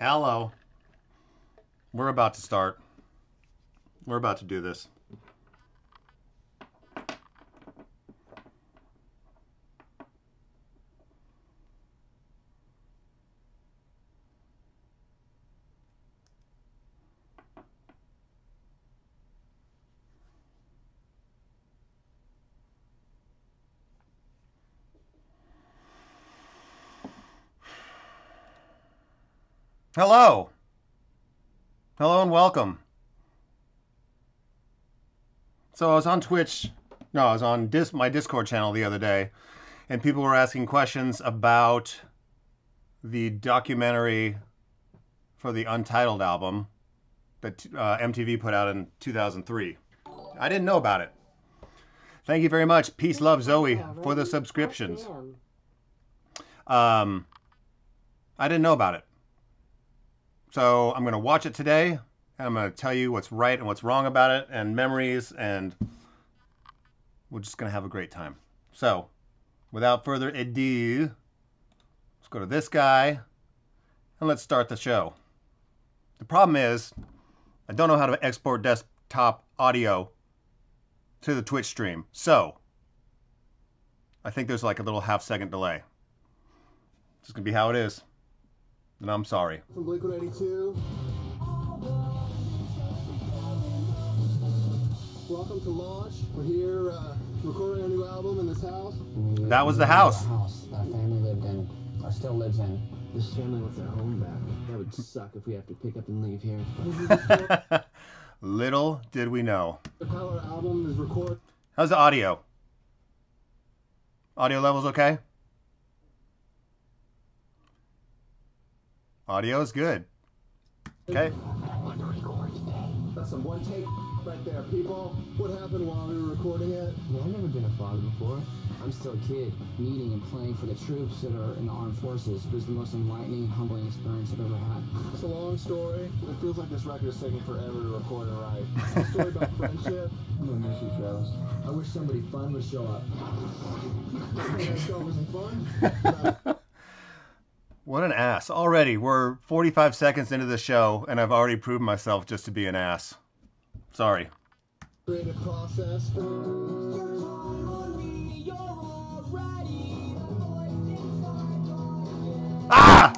Hello. We're about to start. We're about to do this. Hello. Hello and welcome. So I was on Twitch, no, I was on my Discord channel the other day, and people were asking questions about the documentary for the Untitled album that MTV put out in 2003. I didn't know about it. Thank you very much. Peace, love, Zoe, for the subscriptions. I didn't know about it. So I'm going to watch it today, and I'm going to tell you what's right and what's wrong about it, and memories, and we're just going to have a great time. So, without further ado, let's go to this guy, and let's start the show. The problem is, I don't know how to export desktop audio to the Twitch stream, so I think there's like a little half-second delay. This is going to be how it is. And I'm sorry. From blink-182. Welcome to launch. We're here recording our new album in this house. That was the house. The house that our family lived in, or still lives in. This family with their home back. That would suck if we have to pick up and leave here. Little did we know. Our album is recorded. How's the audio? Audio levels okay? Audio is good. Okay. That's some one take right there, people. What happened while we were recording it? Well, I've never been a father before. I'm still a kid, meeting and playing for the troops that are in the armed forces. It was the most enlightening, humbling experience I've ever had. It's a long story. It feels like this record is taking forever to record and write. It's a story about friendship. I'm going to miss you, Travis. I wish somebody fun would show up. That show wasn't fun. What an ass. Already, we're 45 seconds into the show, and I've already proven myself just to be an ass. Sorry. Creative process. Ah!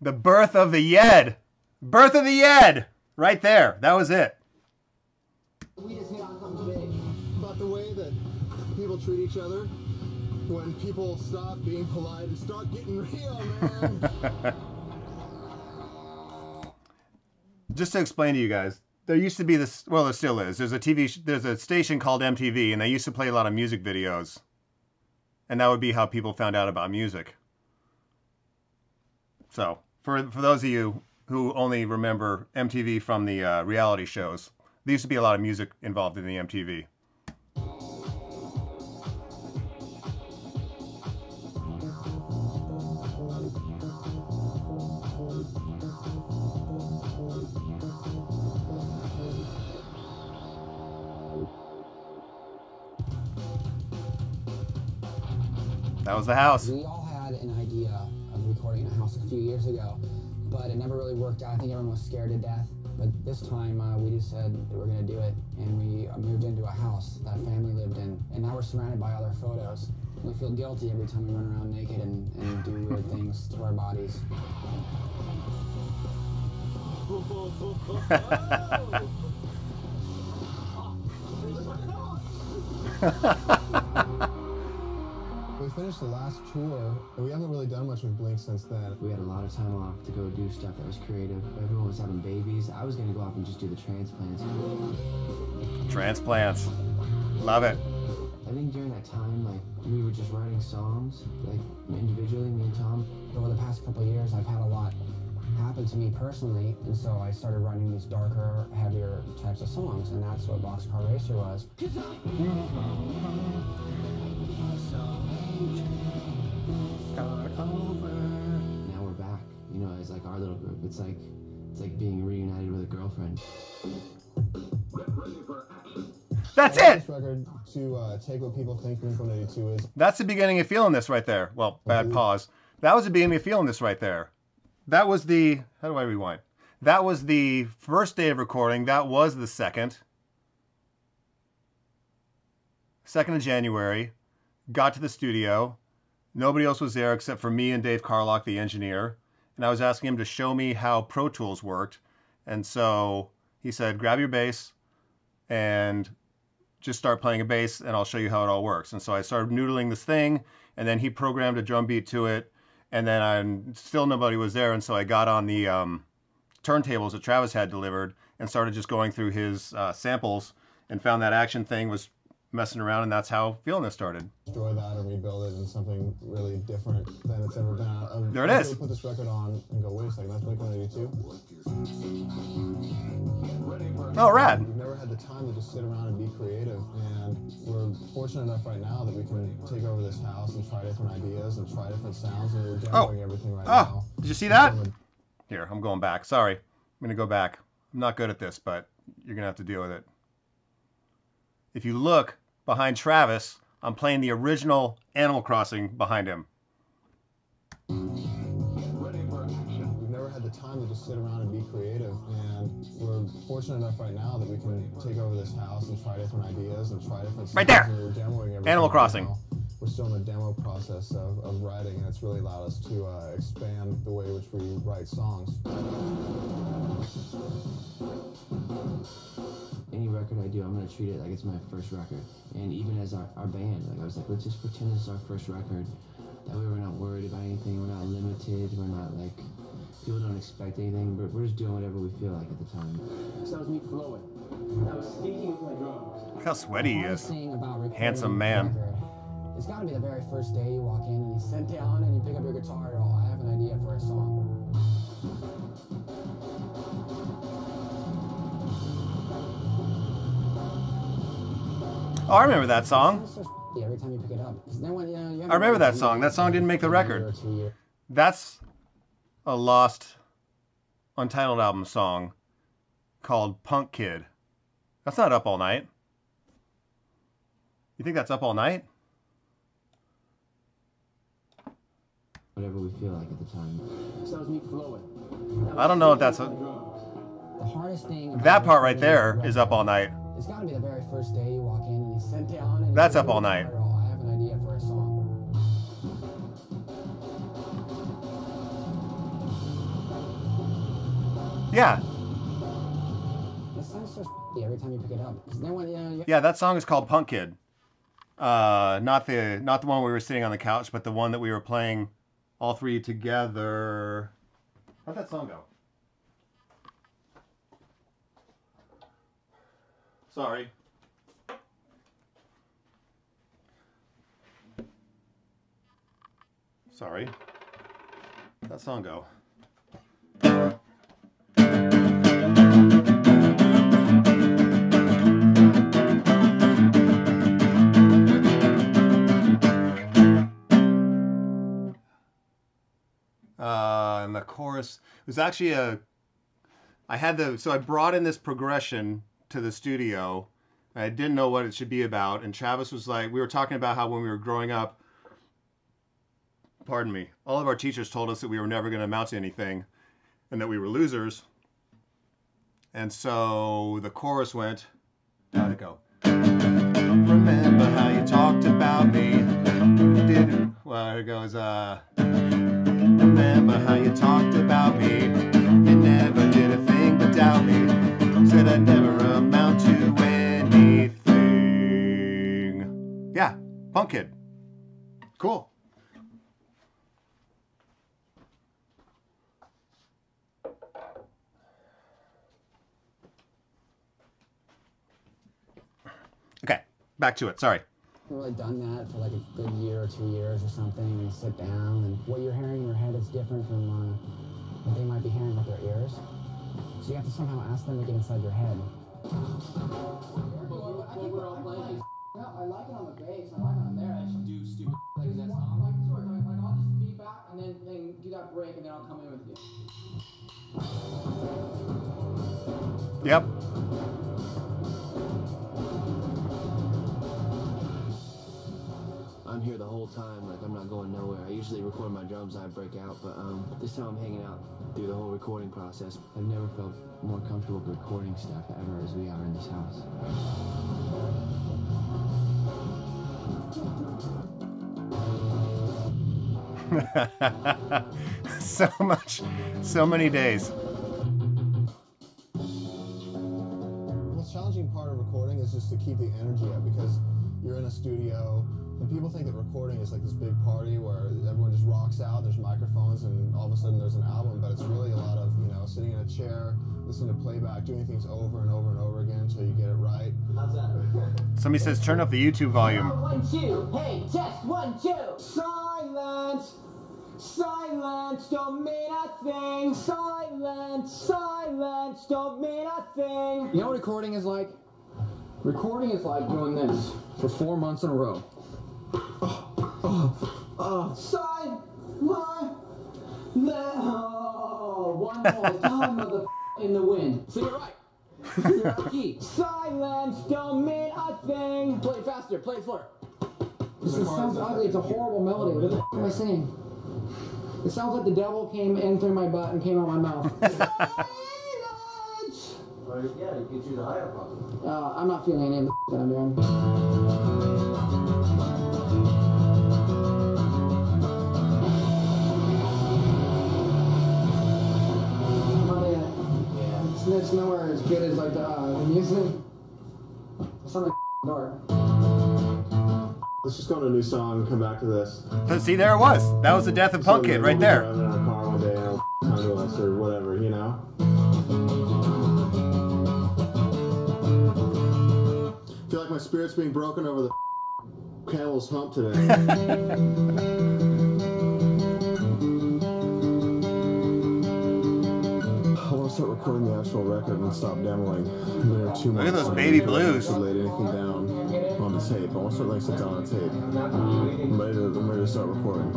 The birth of the Yed. Birth of the Yed. Right there. That was it. We just got something big. About the way that people treat each other. When people stop being polite and start getting real, man. Just to explain to you guys, there used to be this, well, there still is. There's a station called MTV, and they used to play a lot of music videos. And that would be how people found out about music. So, for those of you who only remember MTV from the reality shows, there used to be a lot of music involved in the MTV. That was the house. We all had an idea of recording a house a few years ago, but it never really worked out. I think everyone was scared to death. But this time we just said that we're going to do it, and we moved into a house that family lived in, and now we're surrounded by all their photos. We feel guilty every time we run around naked and do weird things to our bodies. We finished the last tour, and we haven't really done much with Blink since then. We had a lot of time off to go do stuff that was creative. Everyone was having babies. I was going to go off and just do the transplants. Transplants. Love it. I think during that time, like, we were just writing songs, like, individually, me and Tom. Over the past couple of years, I've had a lot happen to me personally, and so I started writing these darker, heavier types of songs, and that's what Boxcar Racer was. Start over. Now we're back. You know, it's like our little group. It's like being reunited with a girlfriend. Get ready for action. That's it. This record to take what people think blink-182 is. That's the beginning of feeling this right there. Well, bad pause. That was the beginning of feeling this right there. That was the, how do I rewind? That was the first day of recording. That was the second. 2nd of January. Got to the studio. Nobody else was there except for me and Dave Carlock, the engineer. And I was asking him to show me how Pro Tools worked. And so he said, grab your bass and just start playing a bass and I'll show you how it all works. And so I started noodling this thing and then he programmed a drum beat to it. And then still nobody was there. And so I got on the turntables that Travis had delivered and started just going through his samples and found that action thing was messing around. And that's how Feelin' It started. Destroy that and rebuild it into something really different than it's ever been. There it is. Really put this record on and go, wait a second, that's blink-182. Oh, rad. We've never had the time to just sit around and be creative. And we're fortunate enough right now that we can take over this house and try different ideas and try different sounds. And we're generating everything right now. Did you see that? Here, I'm going back. Sorry. I'm going to go back. I'm not good at this, but you're going to have to deal with it. If you look behind Travis, I'm playing the original Animal Crossing behind him. We've never had the time to just sit around and be creative, and we're fortunate enough right now that we can take over this house and try different ideas and try different stuff. Right there! Animal Crossing. Right, we're still in the demo process of writing, and it's really allowed us to expand the way in which we write songs. Any record I do, I'm going to treat it like it's my first record. And even as our band, like I was like, let's just pretend this is our first record. That way we're not worried about anything, we're not limited, we're not like, people don't expect anything, but we're just doing whatever we feel like at the time. So that was me flowing. I was speaking with my drums. Look how sweaty he is. Handsome man. It's got to be the very first day you walk in and you sit down and you pick up your guitar and all. I have an idea for a song. Oh, I remember that song. Every time you pick it up. I remember that song. That song didn't make the record. That's a lost Untitled album song called Punk Kid. That's not Up All Night. You think that's Up All Night? Whatever we feel like at the time. So was me flowing. I don't know if that's the hardest thing. That part right there is Up All Night. It's got to be the very first day you walk in and you sit down. And that's Up All Night. I have an idea for a song. Yeah. That sounds so every time you pick it up. Yeah, that song is called Punk Kid. Not the one we were sitting on the couch, but the one that we were playing all three together. How'd that song go? Sorry. Sorry. How'd that song go? And the chorus, it was actually I brought in this progression to the studio. I didn't know what it should be about. And Travis was like, we were talking about how when we were growing up, pardon me, all of our teachers told us that we were never going to amount to anything and that we were losers. And so the chorus went, how'd it go? Don't remember how you talked about me. Well, it goes, remember how you talked about me. You never did a thing but doubt me. Said I'd never amount to anything. Yeah, Punk Kid. Cool. Okay, back to it. Sorry. I've really done that for like a good year or 2 years or something, and sit down, and what you're hearing in your head is different from what they might be hearing with their ears. So you have to somehow ask them to get inside your head. I like it on the bass, I like it on there. I should do stupid things that song. Like, I'll just be back and then do that break, and then I'll come in with you. Yep. I'm here the whole time, like I'm not going nowhere. I usually usually record my drums, I break out, but this time I'm hanging out through the whole recording process. I've never felt more comfortable recording stuff ever as we are in this house. So much, so many days. The most challenging part of recording is just to keep the energy up, because you're in a studio, and people think that recording is like this big party where everyone just rocks out, there's microphones, and all of a sudden there's an album, but it's really a lot of, you know, sitting in a chair, listening to playback, doing things over and over and over again until you get it right. How's that? Somebody says, turn up the YouTube volume. One, two, hey, test, one, two. Silence, silence, don't mean a thing. Silence, silence, don't mean a thing. You know what recording is like? Recording is like doing this for 4 months in a row. One more time, mother in the wind. So you're right. You're out of key. Silence don't mean a thing. Play it faster. Play it slower. This sounds ugly. It's a horrible melody. What the f am I saying? It sounds like the devil came in through my butt and came out my mouth. Yeah, it gets you the higher problem. I'm not feeling any of the that I'm doing. Yeah. It's nowhere as good as like the music. It's not like dark. Let's just go on a new song and come back to this. But see, there it was. That was the death of Punk Kid right there. In our car one day and come to us or whatever, you know. I feel like my spirit's being broken over the camel's hump today. I want to start recording the actual record and stop demoing. Look at those baby blues. I laid anything down on the tape. I want to start laying stuff down on the tape. I'm ready to start recording.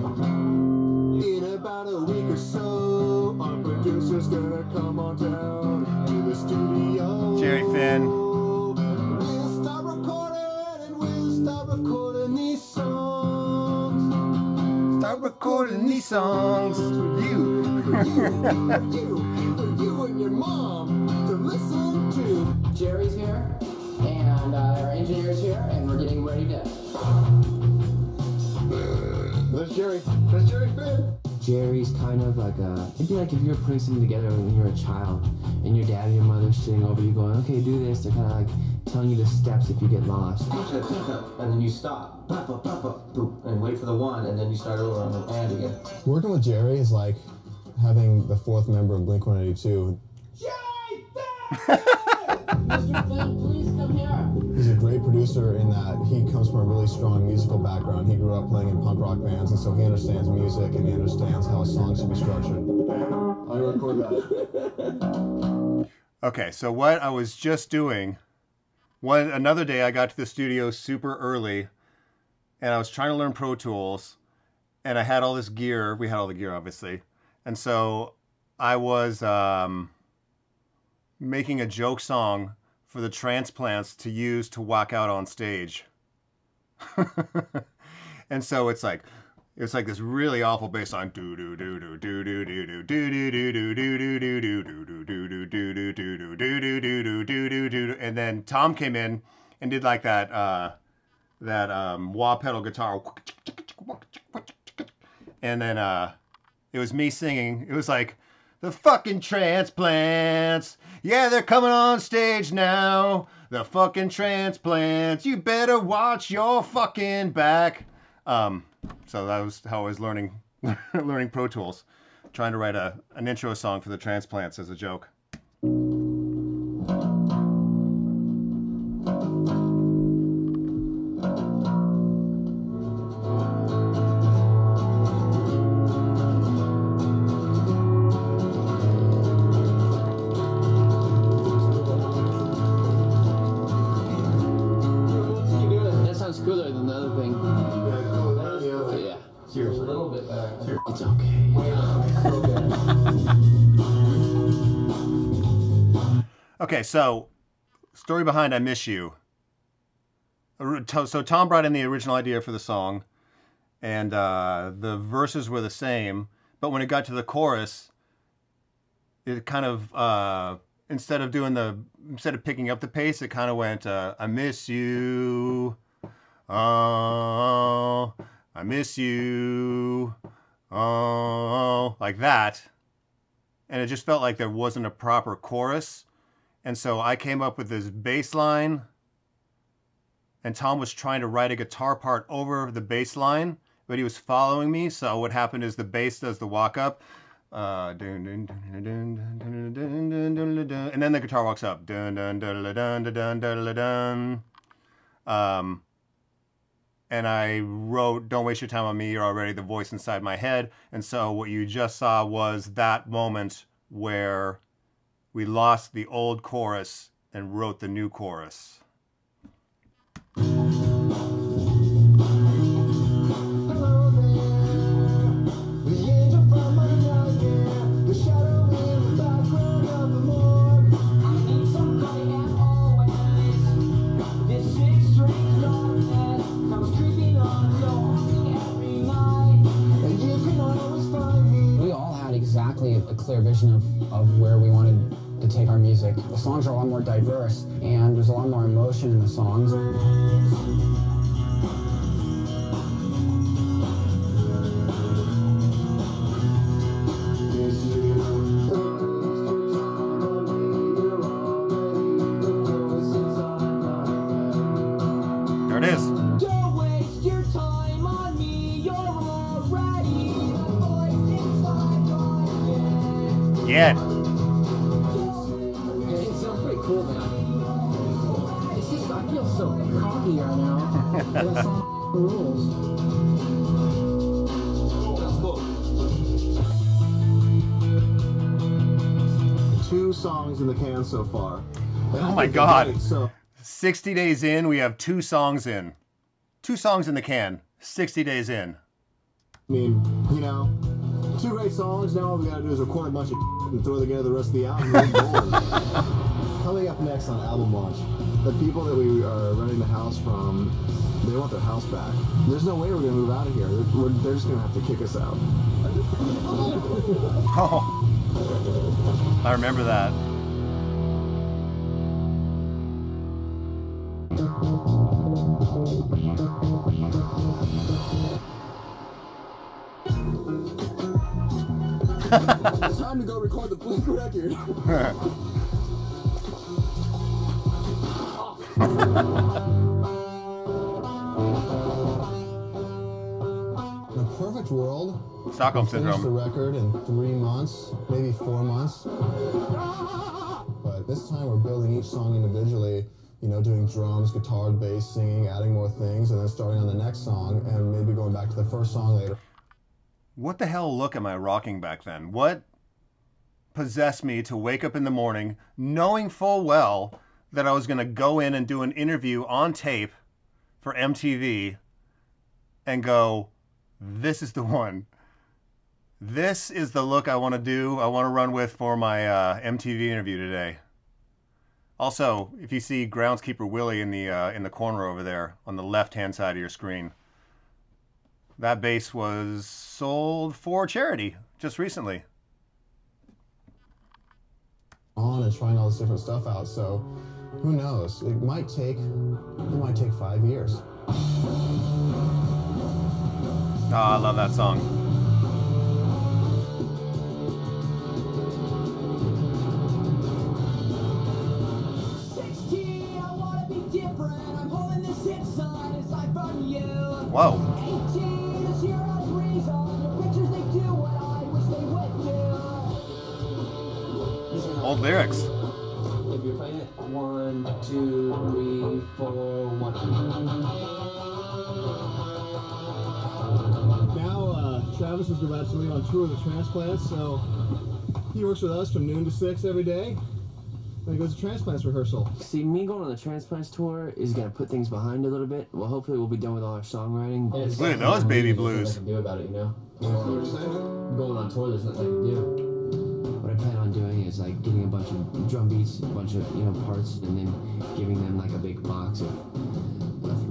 In about a week or so, our producer's gonna come on down to the studio. Jerry Finn. Recording these songs for you, for you and your mom to listen to. Jerry's here, and our engineer's here, and we're getting ready to. There's Jerry. There's Jerry Finn. Jerry's kind of like a. It'd be like if you were putting something together when you were a child, and your dad and your mother sitting over you going, "Okay, do this." They're kind of like telling you the steps if you get lost. And then you stop. And wait for the one, and then you start over on the and again. Working with Jerry is like having the fourth member of Blink-182. Jerry! Mr. Finn, please come here. He's a great producer in that he comes from a really strong musical background. He grew up playing in punk rock bands, and so he understands music, and he understands how a song should be structured. I record that. Okay, so what I was just doing... Another day I got to the studio super early and I was trying to learn Pro Tools and I had all this gear. We had all the gear, obviously. And so I was making a joke song for the transplants to use to walk out on stage. And so it's like this really awful bass line. And then Tom came in and did like that wah pedal guitar. And then it was me singing. It was like, the fucking transplants. Yeah, they're coming on stage now. The fucking transplants. You better watch your fucking back. So that was how I was learning Pro Tools, trying to write an intro song for the transplants as a joke. Okay, so, story behind I Miss You. So Tom brought in the original idea for the song, and the verses were the same, but when it got to the chorus, it kind of instead of picking up the pace, it kind of went I miss you, oh I miss you, oh, like that, and it just felt like there wasn't a proper chorus. And so I came up with this bass line, and Tom was trying to write a guitar part over the bass line, but he was following me. So what happened is the bass does the walk up, and then the guitar walks up. And I wrote, "Don't waste your time on me, you're already the voice inside my head." And so what you just saw was that moment where we lost the old chorus and wrote the new chorus. A clear vision of where we wanted to take our music. The songs are a lot more diverse, and there's a lot more emotion in the songs. There it is. Don't waste your time on me, you're already yeah. It sounds pretty cool now. It's just, I feel so cocky right now. That song rules. Let's go. 2 songs in the can so far. Oh my God. Right, so. 60 days in, we have 2 songs in. 2 songs in the can, 60 days in. I mean, you know, 2 great songs. Now all we gotta do is record a bunch of and throw together the rest of the album. Coming up next on album launch, the people that we are renting the house from, they want their house back. There's no way we're gonna move out of here. They're just gonna have to kick us out. Oh, I remember that. It's time to go record the Blink record. In a perfect world, Stockholm Syndrome. The record in 3 months, maybe 4 months. But this time we're building each song individually, you know, doing drums, guitar, bass, singing, adding more things, and then starting on the next song and maybe going back to the first song later. What the hell look am I rocking back then? What possessed me to wake up in the morning knowing full well that I was going to go in and do an interview on tape for MTV and go, this is the one. This is the look I want to do. I want to run with for my MTV interview today. Also, if you see Groundskeeper Willie in the corner over there on the left-hand side of your screen, that bass was sold for charity just recently. On and trying all this different stuff out, so who knows? It might take 5 years. Oh, I love that song. Whoa. Old lyrics. If you're playing it, 1, 2, 3, 4, 1. Now Travis is about to leave on tour with the transplants, so he works with us from noon to 6 every day. Then he goes to transplants rehearsal. See, me going on the transplants tour is gonna put things behind a little bit. Well, hopefully we'll be done with all our songwriting. Look at those baby blues. There's nothing I can do about it, you know. Going on tour, there's nothing I can do. What I plan on doing is like getting a bunch of drum beats, a bunch of, you know, parts, and then giving them like a big box of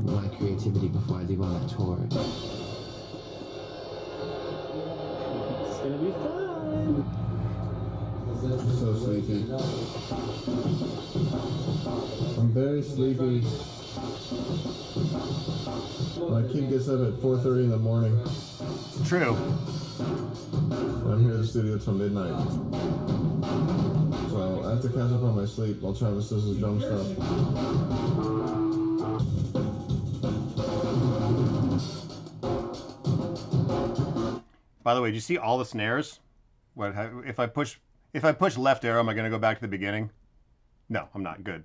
my creativity before I leave on that tour. gonna be fun. I'm so sleepy. I'm very sleepy. My kid gets up at 4:30 in the morning. It's true. I'm here at the studio till midnight. So I have to catch up on my sleep while Travis does his drum stuff. By the way, do you see all the snares? What if I push left arrow, am I gonna go back to the beginning? No, I'm not. Good.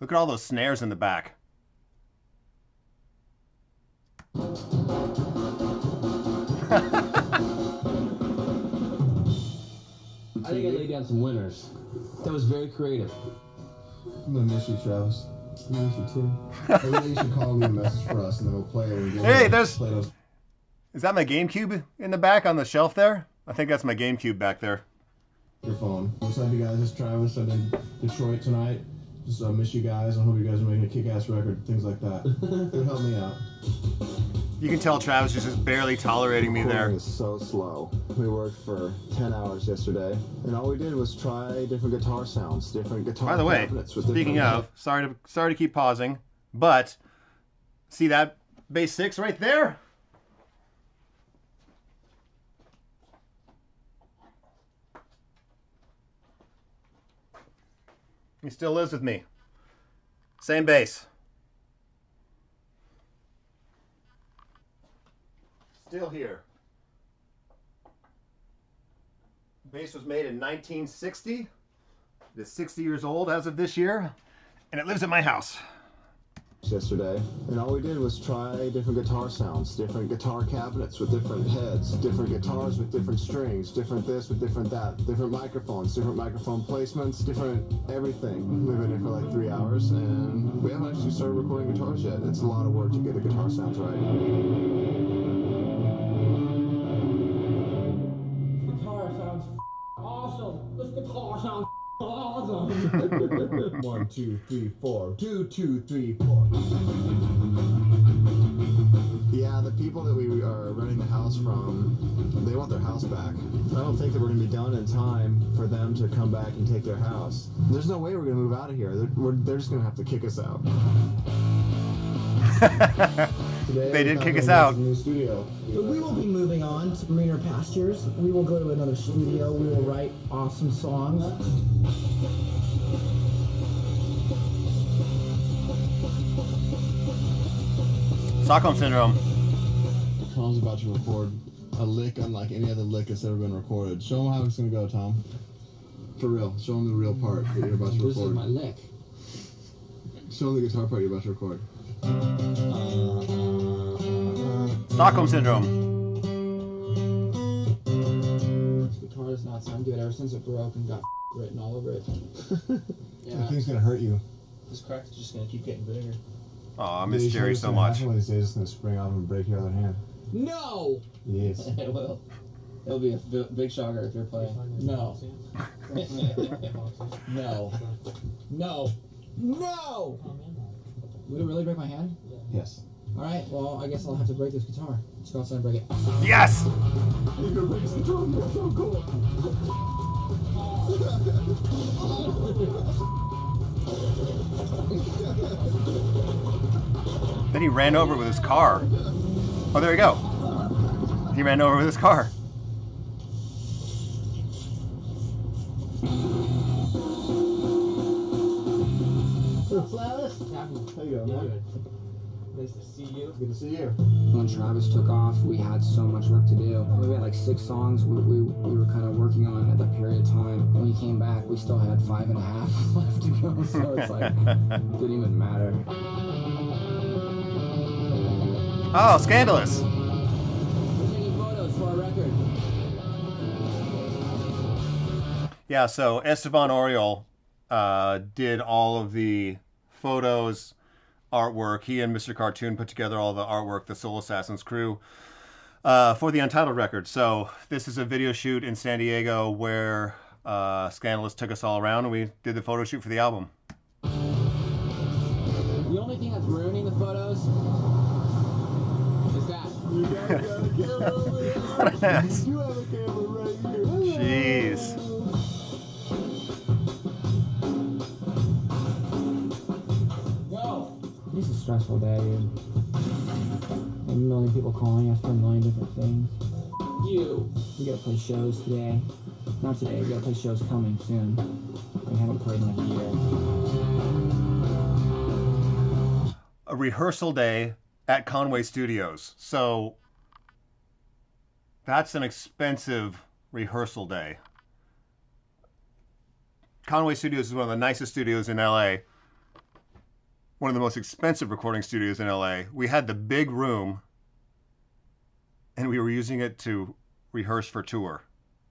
Look at all those snares in the back. I think I laid down some winners. That was very creative. I'm gonna miss you, Travis. You should call me a message for us, and then we'll play it. Hey, there's... Is that my GameCube in the back on the shelf there? I think that's my GameCube back there. Your phone. What's up, you guys? It's Travis. I'm in Detroit tonight. Just miss you guys. I hope you guys are making a kick-ass record. Things like that. It'll help me out. You can tell Travis is just barely tolerating me there. It's so slow. We worked for 10 hours yesterday, and all we did was try different guitar sounds, different guitar. By the way, speaking of, sorry to keep pausing, but see that bass 6 right there? He still lives with me. Same bass. Still here. Bass was made in 1960. It is 60 years old as of this year, and it lives at my house. Yesterday, and all we did was try different guitar sounds, different guitar cabinets with different heads, different guitars with different strings, different this with different that, different microphone placements, different everything. We've been here for like 3 hours, and we haven't actually started recording guitars yet. It's a lot of work to get the guitar sounds right. This guitar sounds awesome. 1, 2, 3, 4. 2, 2, 3, 4. Yeah, the people that we are renting the house from, they want their house back. I don't think that we're gonna be done in time for them to come back and take their house. There's no way we're gonna move out of here. They're just gonna have to kick us out. Today, they did kick us out. New studio. But we will be moving on to greener pastures. We will go to another studio. We will write awesome songs. Stockholm Syndrome. Tom's about to record a lick unlike any other lick that's ever been recorded. Show him how it's going to go, Tom. For real. Show him the real part that you're about to record. This is my lick. Show him the guitar part you're about to record. Stockholm Syndrome. This guitar does not sound good ever since it broke and got written all over it. Yeah. I think it's gonna hurt you. This crack is just gonna keep getting bigger. Oh, I miss Jerry so much. One of these days it's gonna spring off and break your other hand. No! Yes. It will. It'll be a big shocker if you're playing. No. No. No. No! Would it really break my hand? Yes. Alright, well, I guess I'll have to break this guitar. Let's go outside and break it. Yes! You can break this guitar, you're so cool! Then he ran over with his car. Oh, there we go. He ran over with his car. There you go, man. Nice to see you. Good to see you. When Travis took off, we had so much work to do. We had like 6 songs we were kind of working on at that period of time. When he came back, we still had 5 and a half left to go, so it's like, didn't even matter. Oh, scandalous. We're taking photos for our record. Yeah, so Esteban Oriol did all of the photos, artwork. He and Mr. Cartoon put together all the artwork, the Soul Assassins crew, for the Untitled record. So this is a video shoot in San Diego where Scandalous took us all around and we did the photo shoot for the album. The only thing that's ruining the photos is What an ass. Jeez. It's a stressful day, and a million people calling us for a million different things. We gotta play shows today. Not today, we gotta play shows coming soon. We haven't played in like a year. A rehearsal day at Conway Studios. So that's an expensive rehearsal day. Conway Studios is one of the nicest studios in LA. One of the most expensive recording studios in LA. We had the big room and we were using it to rehearse for tour.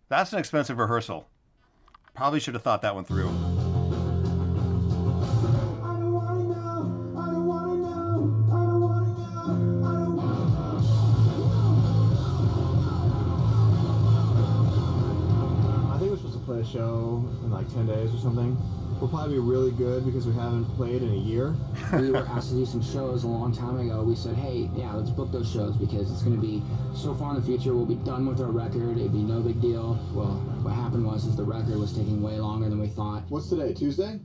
That's an expensive rehearsal. Probably should have thought that one through. I think we're supposed to play a show in like 10 days or something. We'll probably be really good because we haven't played in a year. We were asked to do some shows a long time ago. We said, hey, yeah, let's book those shows because it's going to be so far in the future. We'll be done with our record. It'd be no big deal. Well, what happened was is the record was taking way longer than we thought. What's today, Tuesday?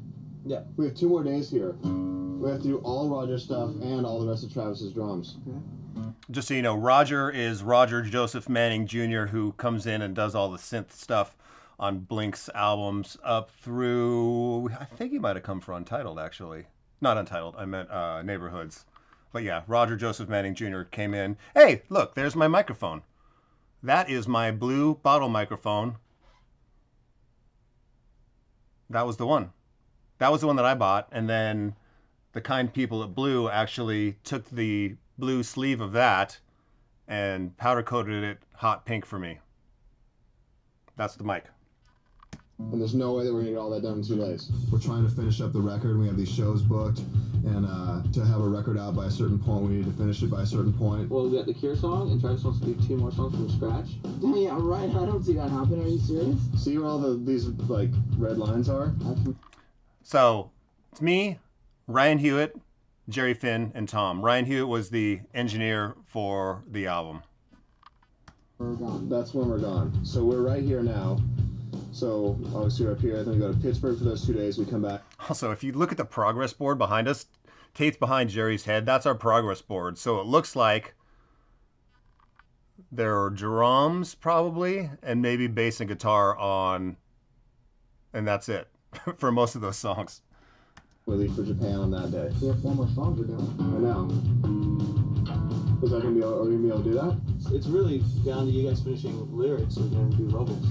Yeah. We have 2 more days here. We have to do all Roger's stuff and all the rest of Travis's drums. Okay. Just so you know, Roger is Roger Joseph Manning Jr., who comes in and does all the synth stuff on Blink's albums up through, I think he might have come for Untitled, actually. Not Untitled, I meant Neighborhoods. But yeah, Roger Joseph Manning Jr. came in. Hey, look, there's my microphone. That is my blue bottle microphone. That was the one. That was the one that I bought, and then the kind people at Blue actually took the blue sleeve of that and powder-coated it hot pink for me. That's the mic. And there's no way that we're going to get all that done in 2 days. We're trying to finish up the record. We have these shows booked. And to have a record out by a certain point, we need to finish it by a certain point. Well, we got the Cure song, and Travis wants to do 2 more songs from scratch. Yeah, right. I don't see that happening. Are you serious? See where all these, like, red lines are? So, it's me, Ryan Hewitt, Jerry Finn, and Tom. Ryan Hewitt was the engineer for the album. We're gone. That's when we're gone. So, we're right here now. So, obviously we're up here, then we go to Pittsburgh for those 2 days, we come back. Also, if you look at the progress board behind us, Tate's behind Jerry's head, that's our progress board. So it looks like there are drums, probably, and maybe bass and guitar on, and that's it for most of those songs. We'll leave for Japan on that day. We have 4 more songs we're doing. I know. Is that gonna be, are we gonna be able to do that? It's really down to you guys finishing with lyrics, or we're gonna do vocals.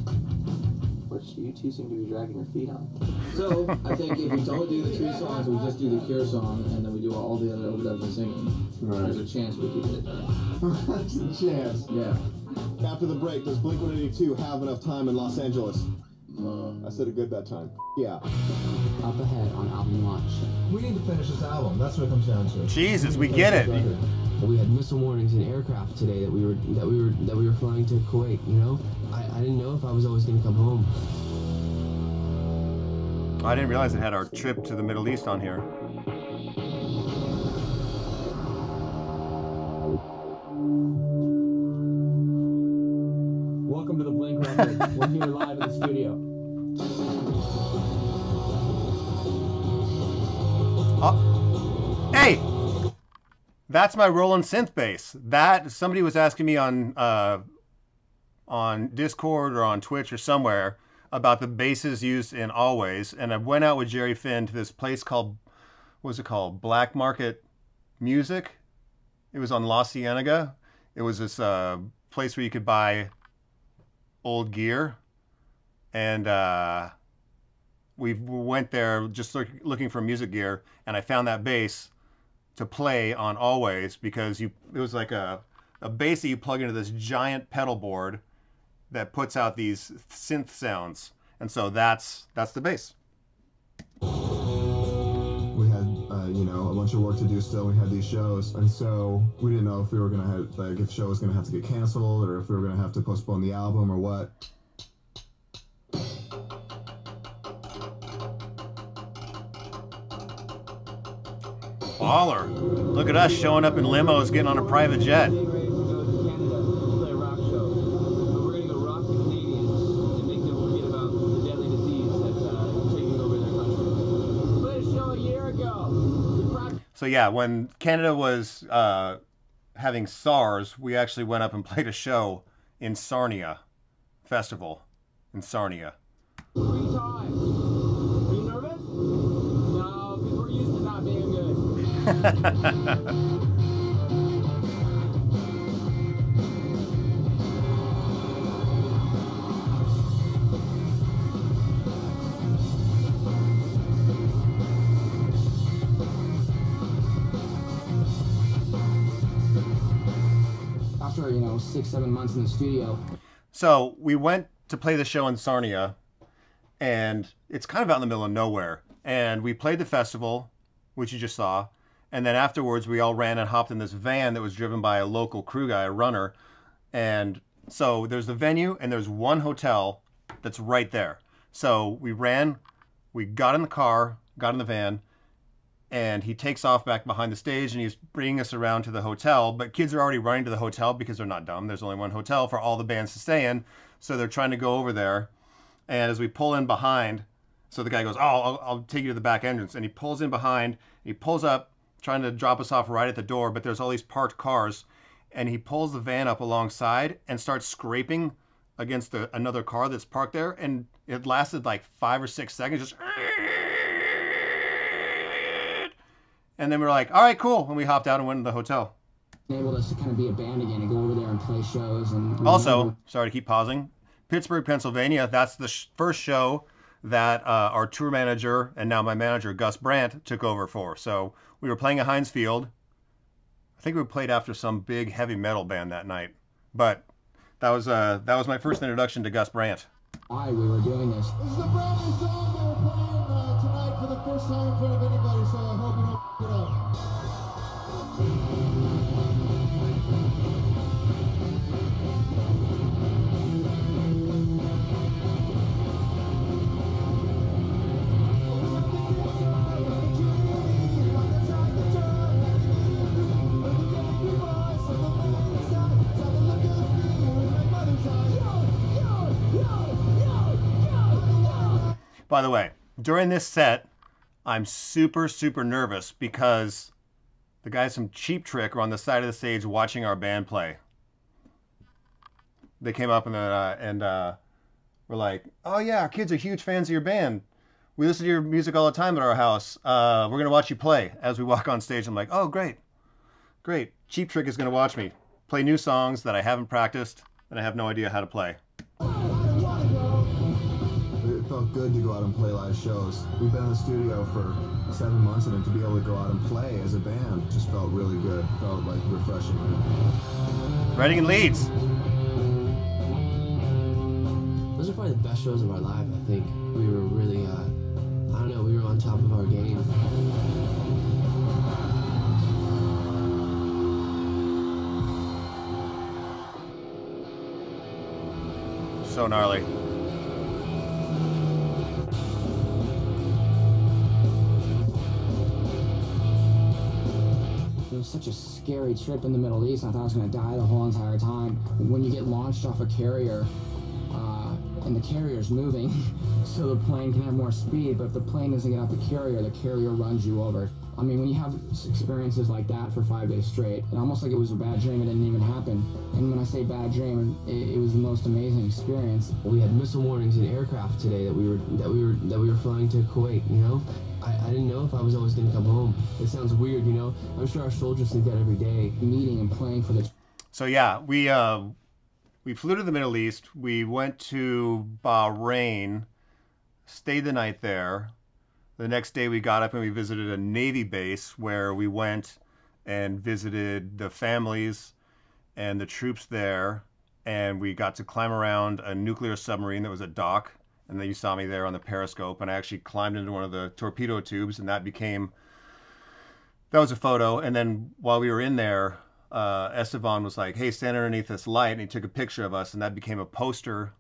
Which you two seem to be dragging your feet on. So, I think if we don't do the 3 songs, we just do the Cure song, and then we do all the other overdubs and singing. Right. There's a chance we keep it. There's a chance. Yeah. After the break, does Blink-182 have enough time in Los Angeles? I said it good that time. Yeah. Up ahead on album launch. We need to finish this album. That's what it comes down to. Jesus, we get it. We had missile warnings in aircraft today that we were flying to Kuwait. You know, I didn't know if I was always going to come home. I didn't realize it had our trip to the Middle East on here. Welcome to the Blink Record. We're here live in the studio. Oh. Hey. That's my Roland synth bass. That somebody was asking me on Discord or on Twitch or somewhere about the basses used in Always, and I went out with Jerry Finn to this place called, what was it called? Black Market Music. It was on La Cienega. It was this place where you could buy old gear, and we went there just looking for music gear, and I found that bass to play on Always, because it was like a bass that you plug into this giant pedal board that puts out these synth sounds, and so that's the bass. We had you know, a bunch of work to do still. We had these shows, and so we didn't know if we were gonna have, like, if the show was gonna have to get canceled or if we were gonna have to postpone the album or what. Baller. Look at us showing up in limos, getting on a private jet. So yeah, when Canada was having SARS, we actually went up and played a show in Sarnia, festival in Sarnia. 3 times. Are you nervous? No, because we're used to not being good. After, you know, 6-7 months in the studio. So we went to play the show in Sarnia, and it's kind of out in the middle of nowhere. And we played the festival, which you just saw, and then afterwards we all ran and hopped in this van that was driven by a local crew guy, a runner. And so there's the venue, and there's one hotel that's right there. So we ran, we got in the car, got in the van, and he takes off back behind the stage, and he's bringing us around to the hotel. But kids are already running to the hotel because they're not dumb. There's only one hotel for all the bands to stay in. So they're trying to go over there. And as we pull in behind, so the guy goes, oh, I'll take you to the back entrance. And he pulls in behind. He pulls up, trying to drop us off right at the door. But there's all these parked cars. And he pulls the van up alongside and starts scraping against another car that's parked there. And it lasted like 5 or 6 seconds. Just... And then we were like, all right, cool. And we hopped out and went to the hotel. Enabled us to kind of be a band again and go over there and play shows. And also, sorry to keep pausing, Pittsburgh, Pennsylvania, that's the first show that our tour manager and now my manager, Gus Brandt, took over for. So we were playing at Heinz Field. I think we played after some big heavy metal band that night. But that was my first introduction to Gus Brandt. Why we were doing this. This is the Brandt song they were playing tonight for the first time in front of anybody, so I hope you don't. By the way, during this set, I'm super, super nervous because the guys from Cheap Trick are on the side of the stage watching our band play. They came up and were like, oh yeah, our kids are huge fans of your band. We listen to your music all the time at our house. We're going to watch you play. As we walk on stage, I'm like, oh, great. Great. Cheap Trick is going to watch me play new songs that I haven't practiced and I have no idea how to play. Felt good to go out and play live shows. We've been in the studio for 7 months, and to be able to go out and play as a band just felt really good. Felt like refreshing. Reading and Leeds. Those are probably the best shows of our life. I think we were really, I don't know, we were on top of our game. So gnarly. It was such a scary trip in the Middle East. I thought I was going to die the whole entire time. When you get launched off a carrier, and the carrier's moving, so the plane can have more speed, but if the plane doesn't get off the carrier runs you over. I mean, when you have experiences like that for 5 days straight, and almost like it was a bad dream, it didn't even happen. And when I say bad dream, it was the most amazing experience. We had missile warnings in aircraft today that we were flying to Kuwait, you know? I didn't know if I was always going to come home. It sounds weird, you know. I'm sure our soldiers think that every day, meeting and playing for the... So yeah, we flew to the Middle East. We went to Bahrain, stayed the night there. The next day we got up and we visited a Navy base where we went and visited the families and the troops there. And we got to climb around a nuclear submarine that was at dock. And then you saw me there on the periscope, and I actually climbed into one of the torpedo tubes, and that was a photo. And then while we were in there, Esteban was like, hey, stand underneath this light, and he took a picture of us, and that became a poster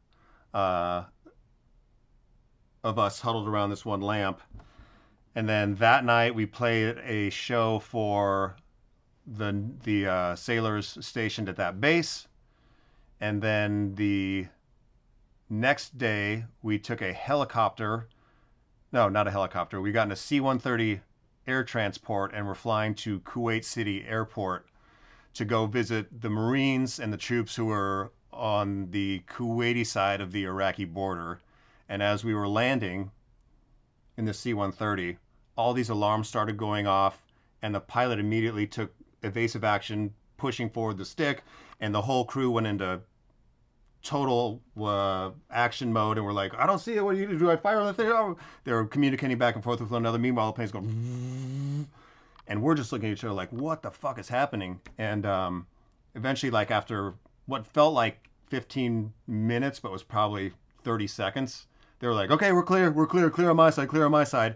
of us huddled around this one lamp. And then that night we played a show for the sailors stationed at that base, and then the next day, we took a helicopter. No, not a helicopter. We got in a C-130 air transport and were flying to Kuwait City Airport to go visit the Marines and the troops who were on the Kuwaiti side of the Iraqi border. And as we were landing in the C-130, all these alarms started going off, and the pilot immediately took evasive action, pushing forward the stick, and the whole crew went into total action mode, and we're like, I don't see it. What do I fire on the thing? Oh. They're communicating back and forth with one another. Meanwhile, the plane's going, and we're just looking at each other like, what the fuck is happening? And eventually, like after what felt like 15 minutes, but was probably 30 seconds, they were like, okay, we're clear, clear on my side.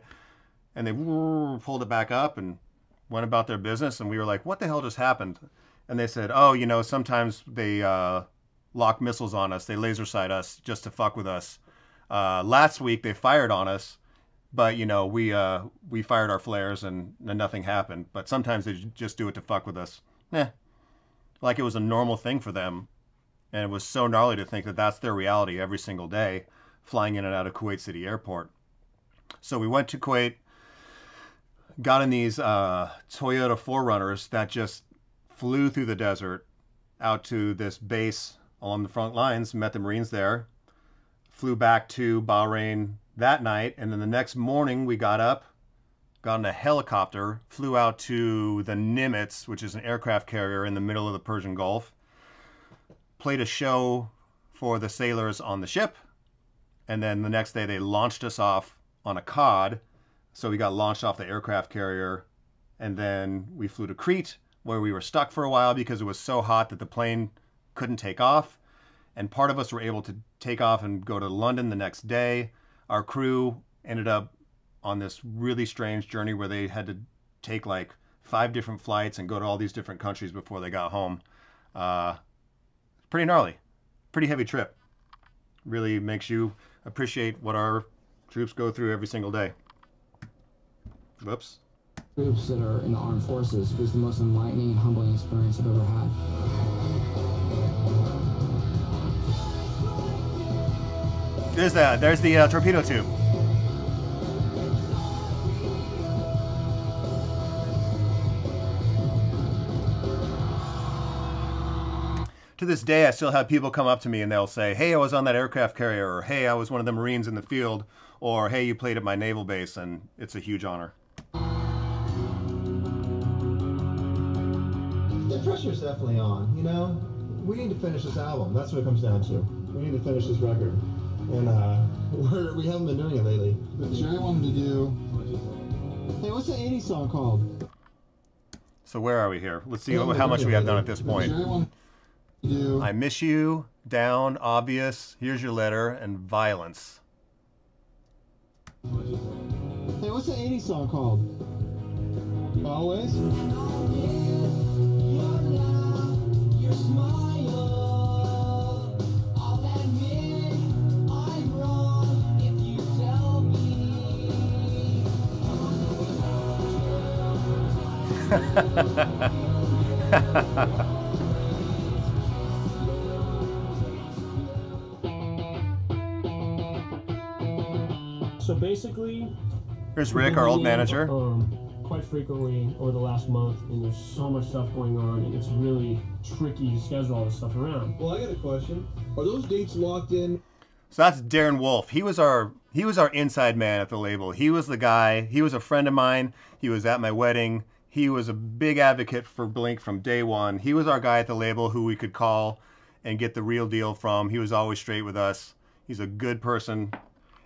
And they pulled it back up and went about their business. And we were like, what the hell just happened? And they said, oh, you know, sometimes they lock missiles on us. They laser sight us just to fuck with us. Last week they fired on us, but you know, we fired our flares and nothing happened. But sometimes they just do it to fuck with us. Like it was a normal thing for them. And it was so gnarly to think that that's their reality every single day, flying in and out of Kuwait City Airport. So we went to Kuwait, got in these Toyota 4Runners that just flew through the desert out to this base along the front lines, met the Marines there, flew back to Bahrain that night, and then the next morning we got up, got in a helicopter, flew out to the Nimitz, which is an aircraft carrier in the middle of the Persian Gulf, played a show for the sailors on the ship, and then the next day they launched us off on a cod, so we got launched off the aircraft carrier, and then we flew to Crete, where we were stuck for a while because it was so hot that the plane couldn't take off, and part of us were able to take off and go to London the next day. Our crew ended up on this really strange journey where they had to take like 5 different flights and go to all these different countries before they got home. Pretty gnarly, pretty heavy trip. Really makes you appreciate what our troops go through every single day. Whoops. Troops that are in the armed forces was the most enlightening and humbling experience I've ever had. There's the torpedo tube. To this day, I still have people come up to me and they'll say, hey, I was on that aircraft carrier, or hey, I was one of the Marines in the field, or hey, you played at my naval base, and it's a huge honor. Pressure's definitely on, you know. We need to finish this album. That's what it comes down to. We need to finish this record, and we haven't been doing it lately. But Jerry wanted to do. Hey, what's the '80s song called? So where are we here? Let's see how much we have done at this point. I miss you, down, obvious. Here's your letter, and violence. Hey, what's the '80s song called? Always. Smile, I'll admit I'm wrong if you tell me. So basically, here's Rick, our old manager. Quite frequently over the last month, and there's so much stuff going on, and it's really tricky to schedule all this stuff around. Well, I got a question. Are those dates locked in? So that's Darren Wolf. He was our inside man at the label. He was the guy. He was a friend of mine. He was at my wedding. He was a big advocate for Blink from day one. He was our guy at the label who we could call and get the real deal from. He was always straight with us. He's a good person.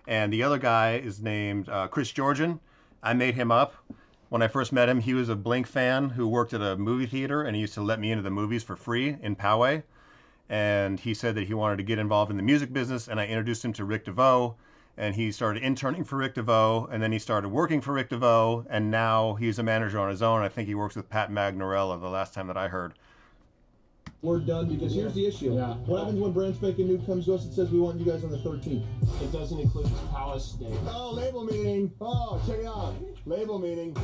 And the other guy is named Chris Georgian. I made him up. When I first met him, he was a Blink fan who worked at a movie theater, and he used to let me into the movies for free in Poway. And he said that he wanted to get involved in the music business, and I introduced him to Rick DeVoe, and he started interning for Rick DeVoe, and then he started working for Rick DeVoe, and now he's a manager on his own. I think he works with Pat Magnarella the last time that I heard. We're done, because here's the issue. Yeah. What happens when Brand Spanking New comes to us and says we want you guys on the 13th? It doesn't include the Palace Day. Oh, label meeting. Oh, check it out. Label meeting. I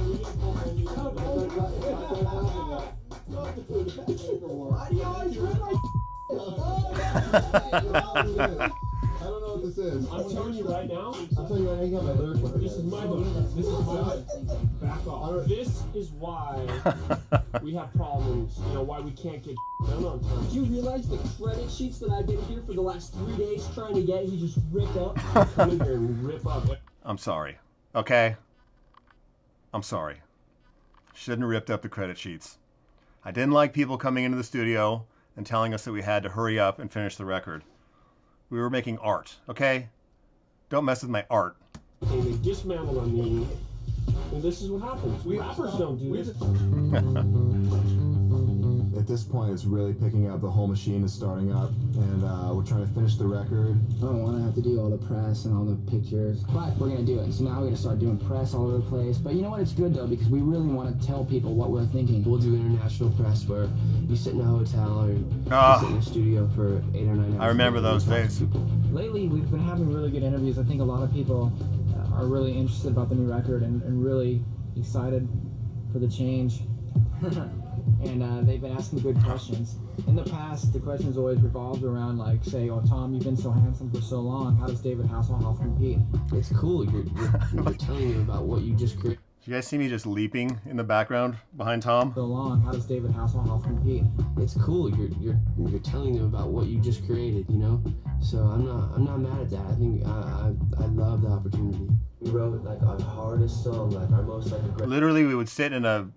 don't know what this is. I'm telling you right now. I'm telling you right now. You got my lyrics. This is my book. This is my book. Back off. This is why we have problems. You know why we can't get done on time. Do you realize the credit sheets that I've been here for the last 3 days trying to get? He just ripped up. Come here and rip up. I'm sorry. Okay. I'm sorry. Shouldn't have ripped up the credit sheets. I didn't like people coming into the studio and telling us that we had to hurry up and finish the record. We were making art, okay? Don't mess with my art. And they dismantled on me, and this is what happens. We rappers don't do this. At this point, it's really picking up. The whole machine is starting up, and we're trying to finish the record. I don't want to have to do all the press and all the pictures, but we're going to do it. So now we're going to start doing press all over the place. But you know what? It's good, though, because we really want to tell people what we're thinking. We'll do international press where you sit in a hotel or you sit in a studio for 8 or 9 hours. I remember those days. Lately, we've been having really good interviews. I think a lot of people are really interested about the new record and really excited for the change. And they've been asking good questions. In the past, the questions always revolved around, like, say, oh, Tom, you've been so handsome for so long. How does David Hasselhoff compete? It's cool. We're telling you about what you just created. You guys see me just leaping in the background behind Tom? So long. How does David Hasselhoff compete? It's cool. You're telling them about what you just created, you know. So I'm not mad at that. I think I love the opportunity. We wrote like our hardest song, like our most like. Literally, we would sit in a.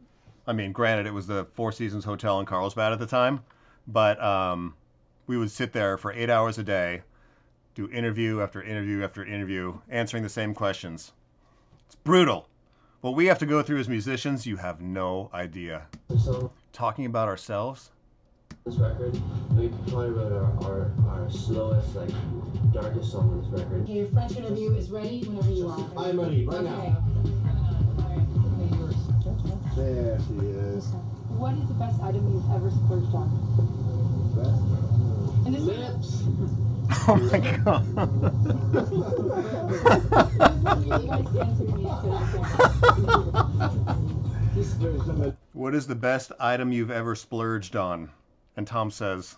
I mean, granted, it was the Four Seasons Hotel in Carlsbad at the time, but we would sit there for 8 hours a day, do interview after interview after interview, answering the same questions. It's brutal. What we have to go through as musicians, you have no idea. So, talking about ourselves? This record, we probably wrote our slowest, like, darkest song on this record. Okay, your French interview is ready whenever you are. I'm ready right now. There she is. What is the best item you've ever splurged on? Best? And this lips. Oh my god. What is the best item you've ever splurged on? And Tom says,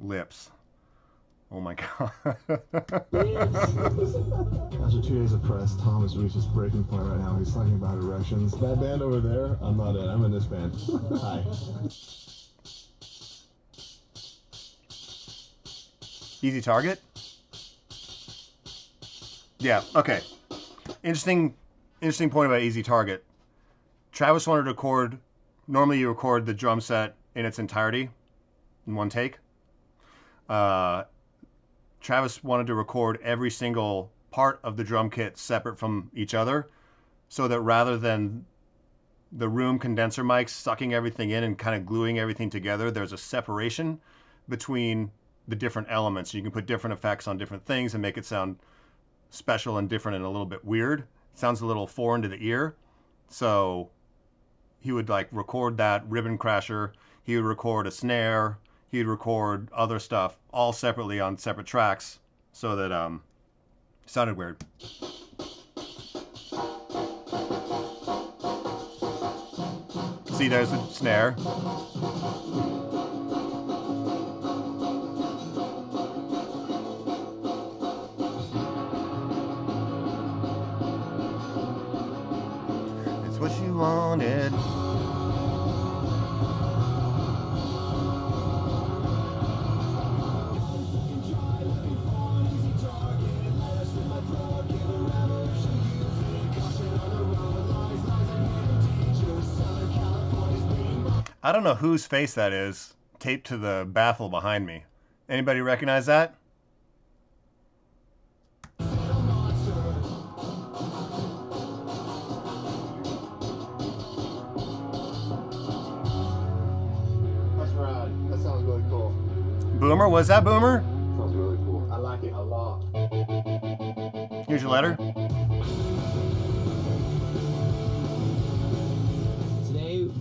lips. Oh my god. After 2 days of press, Tom is reached his breaking point right now. He's talking about erections. That band over there, I'm not in. I'm in this band. Hi. Easy target? Yeah, okay. Interesting point about easy target. Travis wanted to record, normally you record the drum set in its entirety in one take. Travis wanted to record every single part of the drum kit separate from each other, so that rather than the room condenser mics sucking everything in and kind of gluing everything together, there's a separation between the different elements. You can put different effects on different things and make it sound special and different and a little bit weird. It sounds a little foreign to the ear. So he would like record that ribbon crasher. He would record a snare. He'd record other stuff all separately on separate tracks so that it sounded weird. See, there's the snare. It's what you wanted. I don't know whose face that is taped to the baffle behind me. Anybody recognize that? That's right. That sounds really cool. Boomer, was that Boomer? Sounds really cool. I like it a lot. Here's your letter.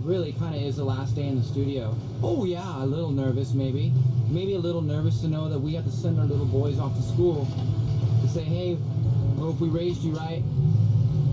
Really kind of is the last day in the studio. Oh yeah, a little nervous maybe. Maybe a little nervous to know that we have to send our little boys off to school to say, hey, hope we raised you right.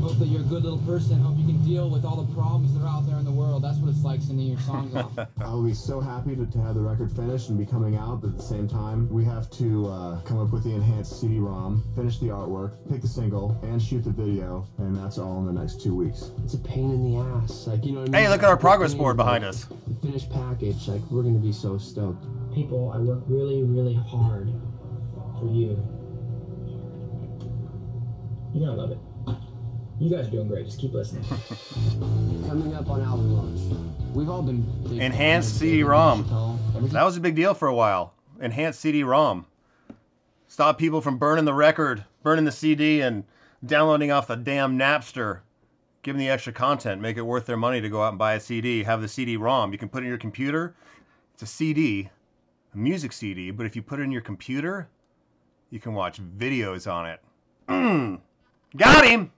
hope that you're a good little person. Hope you can deal with all the problems that are out there in the world. That's what it's like sending your songs off. I will be so happy to have the record finished and be coming out, but at the same time, we have to come up with the enhanced CD-ROM, finish the artwork, pick the single, and shoot the video, and that's all in the next 2 weeks. It's a pain in the ass. Like, you know what I mean? Hey, look at our progress board behind us. The finished package, like, we're gonna be so stoked. People, I work really, really hard for you. You're gonna love it. You guys are doing great. Just keep listening. Coming up on album launch. We've all been... Enhanced CD-ROM. That was a big deal for a while. Enhanced CD-ROM. Stop people from burning the record, burning the CD, and downloading off the damn Napster. Give them the extra content. Make it worth their money to go out and buy a CD. Have the CD-ROM. You can put it in your computer. It's a CD. A music CD. But if you put it in your computer, you can watch videos on it. Mmm. Got him!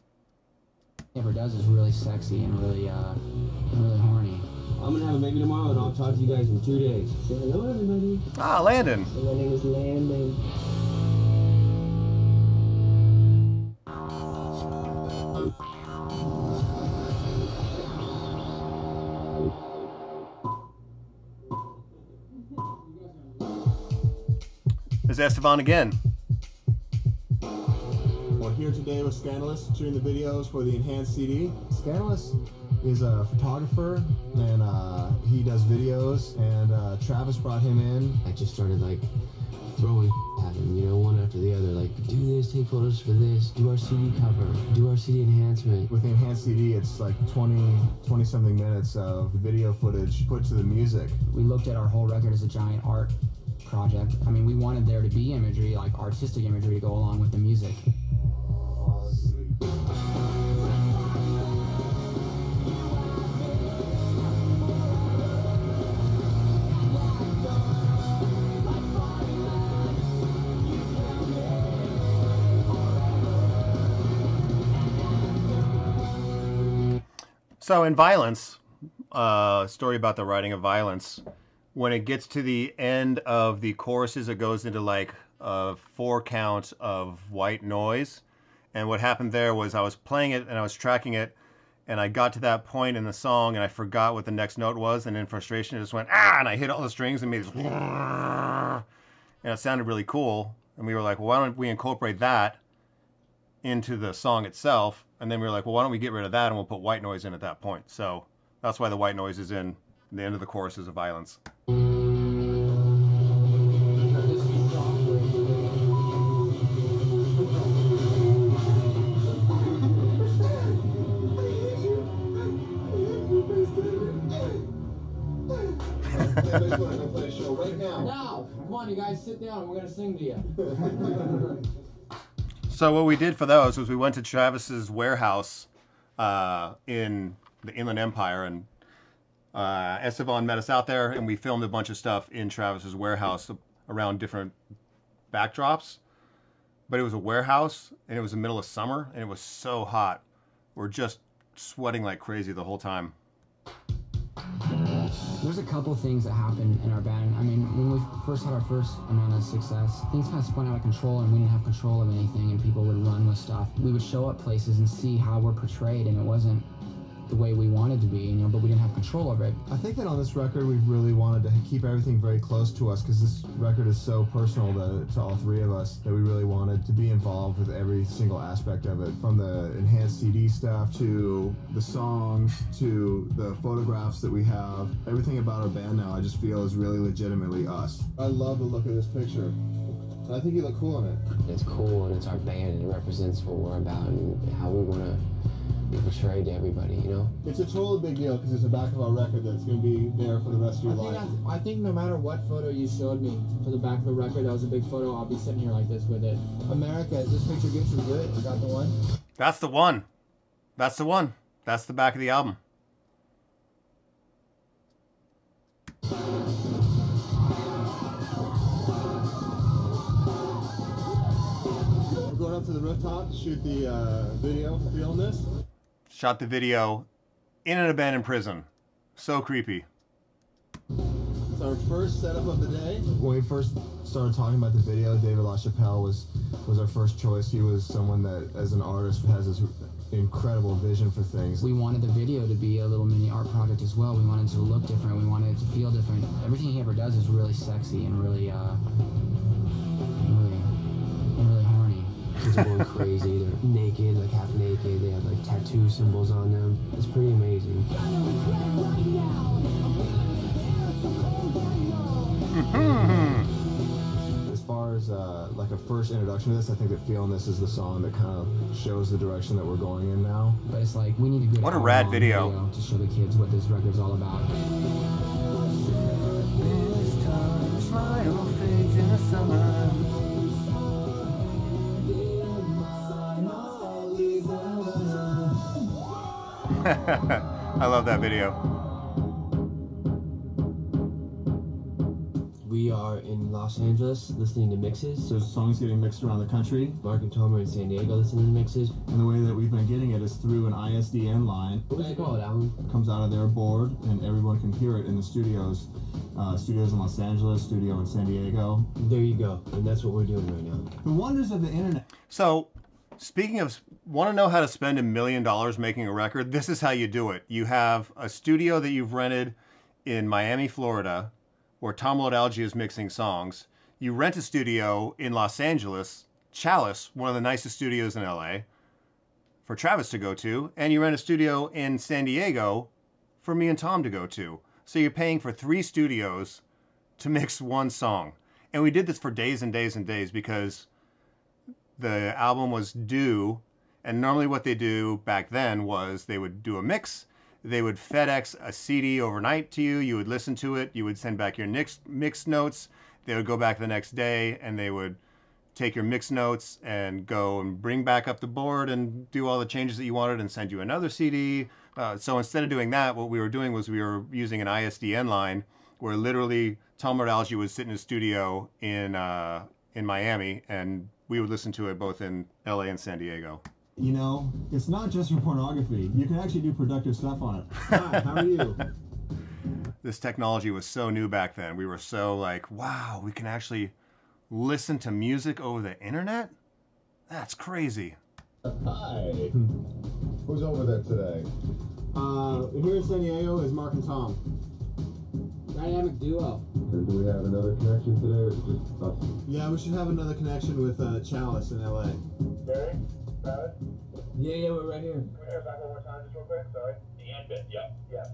Never does is really sexy and really horny. I'm gonna have a baby tomorrow and I'll talk to you guys in 2 days. Say hello, everybody. Ah, Landon. So my name is Landon. There's Esteban again. Here today with Scandalous, shooting the videos for the enhanced CD. Scandalous is a photographer, and he does videos, and Travis brought him in. I just started like throwing at him, you know, one after the other, like do this, take photos for this, do our CD cover, do our CD enhancement. With the enhanced CD, it's like 20 something minutes of video footage put to the music. We looked at our whole record as a giant art project. I mean, we wanted there to be imagery, like artistic imagery to go along with the music. So in Violence, story about the writing of Violence, when it gets to the end of the choruses, it goes into like a 4 count of white noise. And what happened there was I was playing it and I was tracking it, and I got to that point in the song and I forgot what the next note was, and in frustration I just went, ah, and I hit all the strings and made this, and it sounded really cool. And we were like, well, why don't we incorporate that into the song itself? And then we were like, well, why don't we get rid of that and we'll put white noise in at that point. So that's why the white noise is in the end of the choruses of Violence. Now, come on, you guys, sit down. We're gonna sing to you. So what we did for those was we went to Travis's warehouse in the Inland Empire, and Esteban met us out there, and we filmed a bunch of stuff in Travis's warehouse around different backdrops. But it was a warehouse, and it was the middle of summer, and it was so hot. We're just sweating like crazy the whole time. There's a couple things that happened in our band. I mean, when we first had our first amount of success, things kind of spun out of control and we didn't have control of anything, and people would run with stuff. We would show up places and see how we're portrayed, and it wasn't the way we wanted to be, you know, but we didn't have control over it. I think that on this record we really wanted to keep everything very close to us, because this record is so personal to all three of us that we really wanted to be involved with every single aspect of it, from the enhanced CD stuff to the songs to the photographs that we have. Everything about our band now I just feel is really legitimately us. I love the look of this picture. I think you look cool in it. It's cool, and it's our band, and it represents what we're about and how we want to be portrayed to everybody, you know? It's a total big deal because it's the back of our record that's going to be there for the rest of your life. I think no matter what photo you showed me for the back of the record, that was a big photo. I'll be sitting here like this with it. America, is this picture good for good? Is that the one? That's the one. That's the one. That's the back of the album. Up to the rooftop to shoot the video. Feeling this? Shot the video in an abandoned prison. So creepy. It's our first setup of the day. When we first started talking about the video, David LaChapelle was our first choice. He was someone that, as an artist, has this incredible vision for things. We wanted the video to be a little mini art project as well. We wanted it to look different. We wanted it to feel different. Everything he ever does is really sexy and really, really horny. Kids are going crazy. They're naked, like half naked. They have like tattoo symbols on them. It's pretty amazing. As far as like a first introduction to this, I think that Feeling This is the song that kind of shows the direction that we're going in now. But it's like we need a good what a rad video to show the kids what this record's all about. I love that video. We are in Los Angeles listening to mixes. So songs getting mixed around the country. Mark and Tom are in San Diego listening to mixes. And the way that we've been getting it is through an ISDN line. What do they call it, Alan? It comes out of their board and everyone can hear it in the studios. Studios in Los Angeles, studio in San Diego. There you go. And that's what we're doing right now. The wonders of the internet. So, speaking of, want to know how to spend $1 million making a record? This is how you do it. You have a studio that you've rented in Miami, Florida, where Tom Lodalgi is mixing songs. You rent a studio in Los Angeles, Chalice, one of the nicest studios in LA, for Travis to go to, and you rent a studio in San Diego for me and Tom to go to. So you're paying for 3 studios to mix one song. And we did this for days and days and days because the album was due, and normally what they do back then was they would do a mix. They would FedEx a CD overnight to you. You would listen to it. You would send back your mix notes. They would go back the next day and they would take your mix notes and go and bring back up the board and do all the changes that you wanted and send you another CD. So instead of doing that, what we were doing was we were using an ISDN line where literally Tom Lodalgi would sit in his studio in Miami and we would listen to it both in LA and San Diego. You know, it's not just for pornography. You can actually do productive stuff on it. Hi, how are you? This technology was so new back then. We were so like, wow, we can actually listen to music over the internet? That's crazy. Hi. Who's over there today? Here in San Diego is Mark and Tom. Dynamic duo. And do we have another connection today or is it just us? Yeah, we should have another connection with Chalice in LA. Okay. Travis? Yeah, we're right here. Can we hear it back one more time just real quick? Sorry. The end bit, yeah.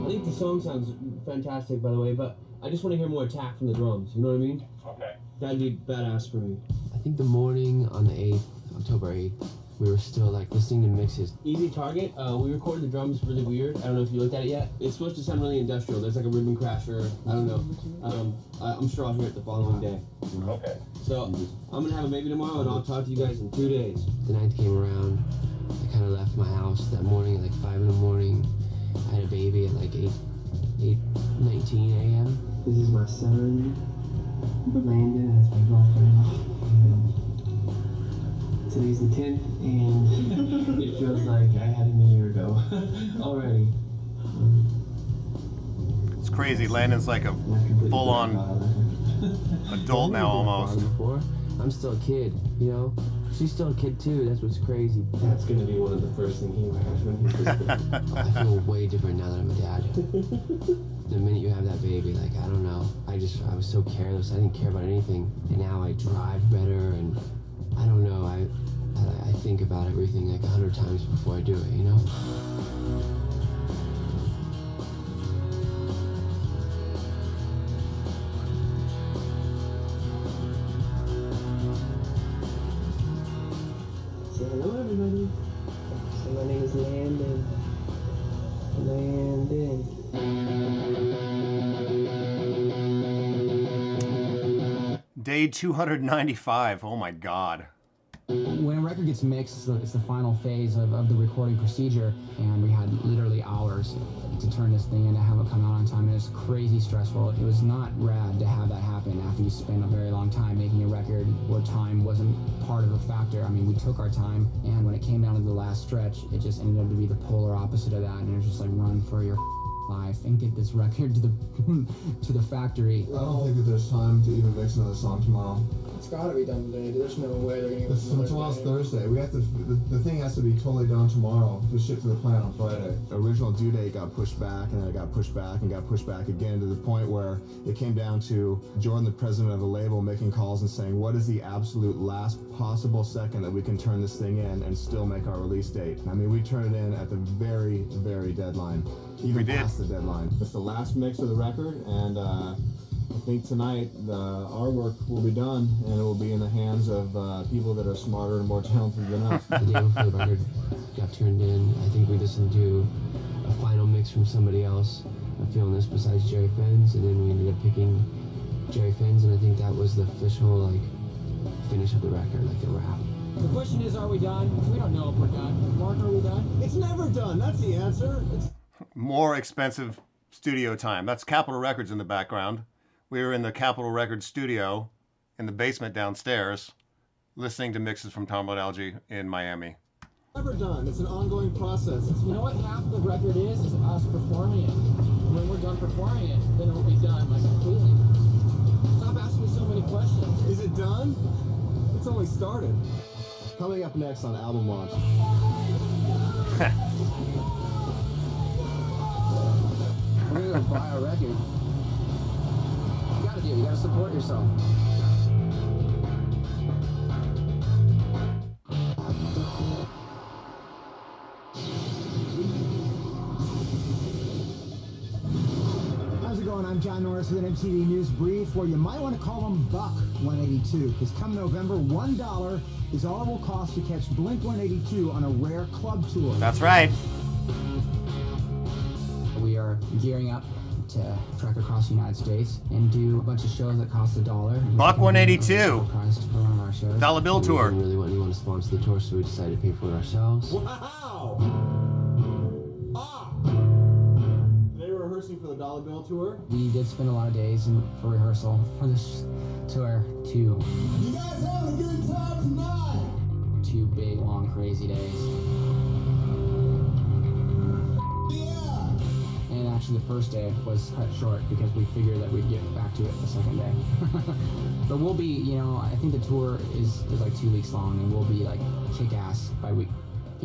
I think the song sounds fantastic, by the way, but I just want to hear more attack from the drums, you know what I mean? Okay. That'd be badass for me. I think the morning on the 8th, October 8th, we were still like listening to mixes. Easy Target, we recorded the drums really weird. I don't know if you looked at it yet. It's supposed to sound really industrial. There's like a ribbon crasher. I don't know. I'm sure I'll hear it the following day. Okay. So I'm gonna have a baby tomorrow and I'll talk to you guys in 2 days. The night came around, I kind of left my house that morning at like 5 in the morning. I had a baby at like 8:19 a.m. This is my son, Brandon, that's my girlfriend. Today's the 10th, and it feels like I had him a year ago already. It's crazy. Landon's like a full-on adult now almost. I'm still a kid, you know? She's still a kid, too. That's what's crazy. That's going to be one of the first things he wears when he's a kid. I feel way different now that I'm a dad. The minute you have that baby, like, I don't know. I was so careless. I didn't care about anything. And now I drive better and... I don't know, I think about everything like 100 times before I do it, you know? Say hello, everybody. So my name is Landon. Day 295. Oh my God. When a record gets mixed, it's the final phase of the recording procedure, and we had literally hours to turn this thing in to have it come out on time, and it's crazy stressful. It was not rad to have that happen after you spend a very long time making a record where time wasn't part of a factor. I mean, we took our time, and when it came down to the last stretch, it just ended up to be the polar opposite of that, and it was just like, run for your life and get this record to the to the factory. I don't think that there's time to even mix another song tomorrow. It's gotta be done today. There's no way they're gonna get it. Tomorrow's Thursday. We have to. The thing has to be totally done tomorrow to ship to the plant on Friday. The original due date got pushed back, and then it got pushed back, and got pushed back again to the point where it came down to Jordan, the president of the label, making calls and saying, "What is the absolute last possible second that we can turn this thing in and still make our release date?" I mean, we turned it in at the very, very deadline. Even past the deadline. It's the last mix of the record, and I think tonight our work will be done, and it will be in the hands of people that are smarter and more talented than us. The day before the record got turned in, I think we listened to a final mix from somebody else, a few on this besides Jerry Finn's, and then we ended up picking Jerry Finn's, and I think that was the official finish of the record, a wrap. The question is, are we done? We don't know if we're done. Mark, are we done? It's never done. That's the answer. It's more expensive studio time. That's Capitol Records in the background. We were in the Capitol Records studio in the basement downstairs listening to mixes from Tom DeLonge in Miami. Never done. It's an ongoing process. You know what half the record is us performing it. When we're done performing it, then it will be done completely. Stop asking me so many questions. Is it done? It's only started. Coming up next on Album Launch. We're gonna buy a record. You gotta support yourself. How's it going? I'm John Norris with an MTV News Brief, where you might want to call him Buck 182, because come November, $1 is all it will cost to catch Blink-182 on a rare club tour. That's right. We are gearing up to trek across the United States and do a bunch of shows that cost $1. Buck 182. Dollar Bill Tour. We really want to sponsor the tour, so we decided to pay for it ourselves. Wow! Ah! They were rehearsing for the Dollar Bill Tour. We did spend a lot of days for rehearsal for this tour too. You guys having a good time tonight? 2 big, long, crazy days. Actually, the first day was cut short because we figured that we'd get back to it the second day. But we'll be, I think the tour is like 2 weeks long, and we'll be like kick ass by the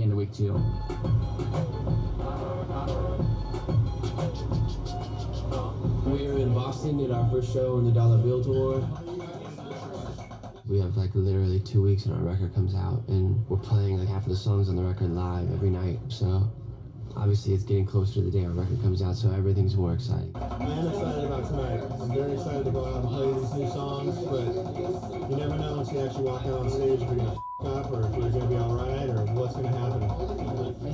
end of week 2. We were in Boston, did our first show on the Dollar Bill Tour. We have literally 2 weeks, and our record comes out, and we're playing half of the songs on the record live every night, so. Obviously, it's getting closer to the day our record comes out, so everything's more exciting. I'm excited about tonight. I'm very excited to go out and play these new songs, but you never know until you actually walk out on stage if you're going to f*** up, or if you're going to be alright, or what's going to happen. I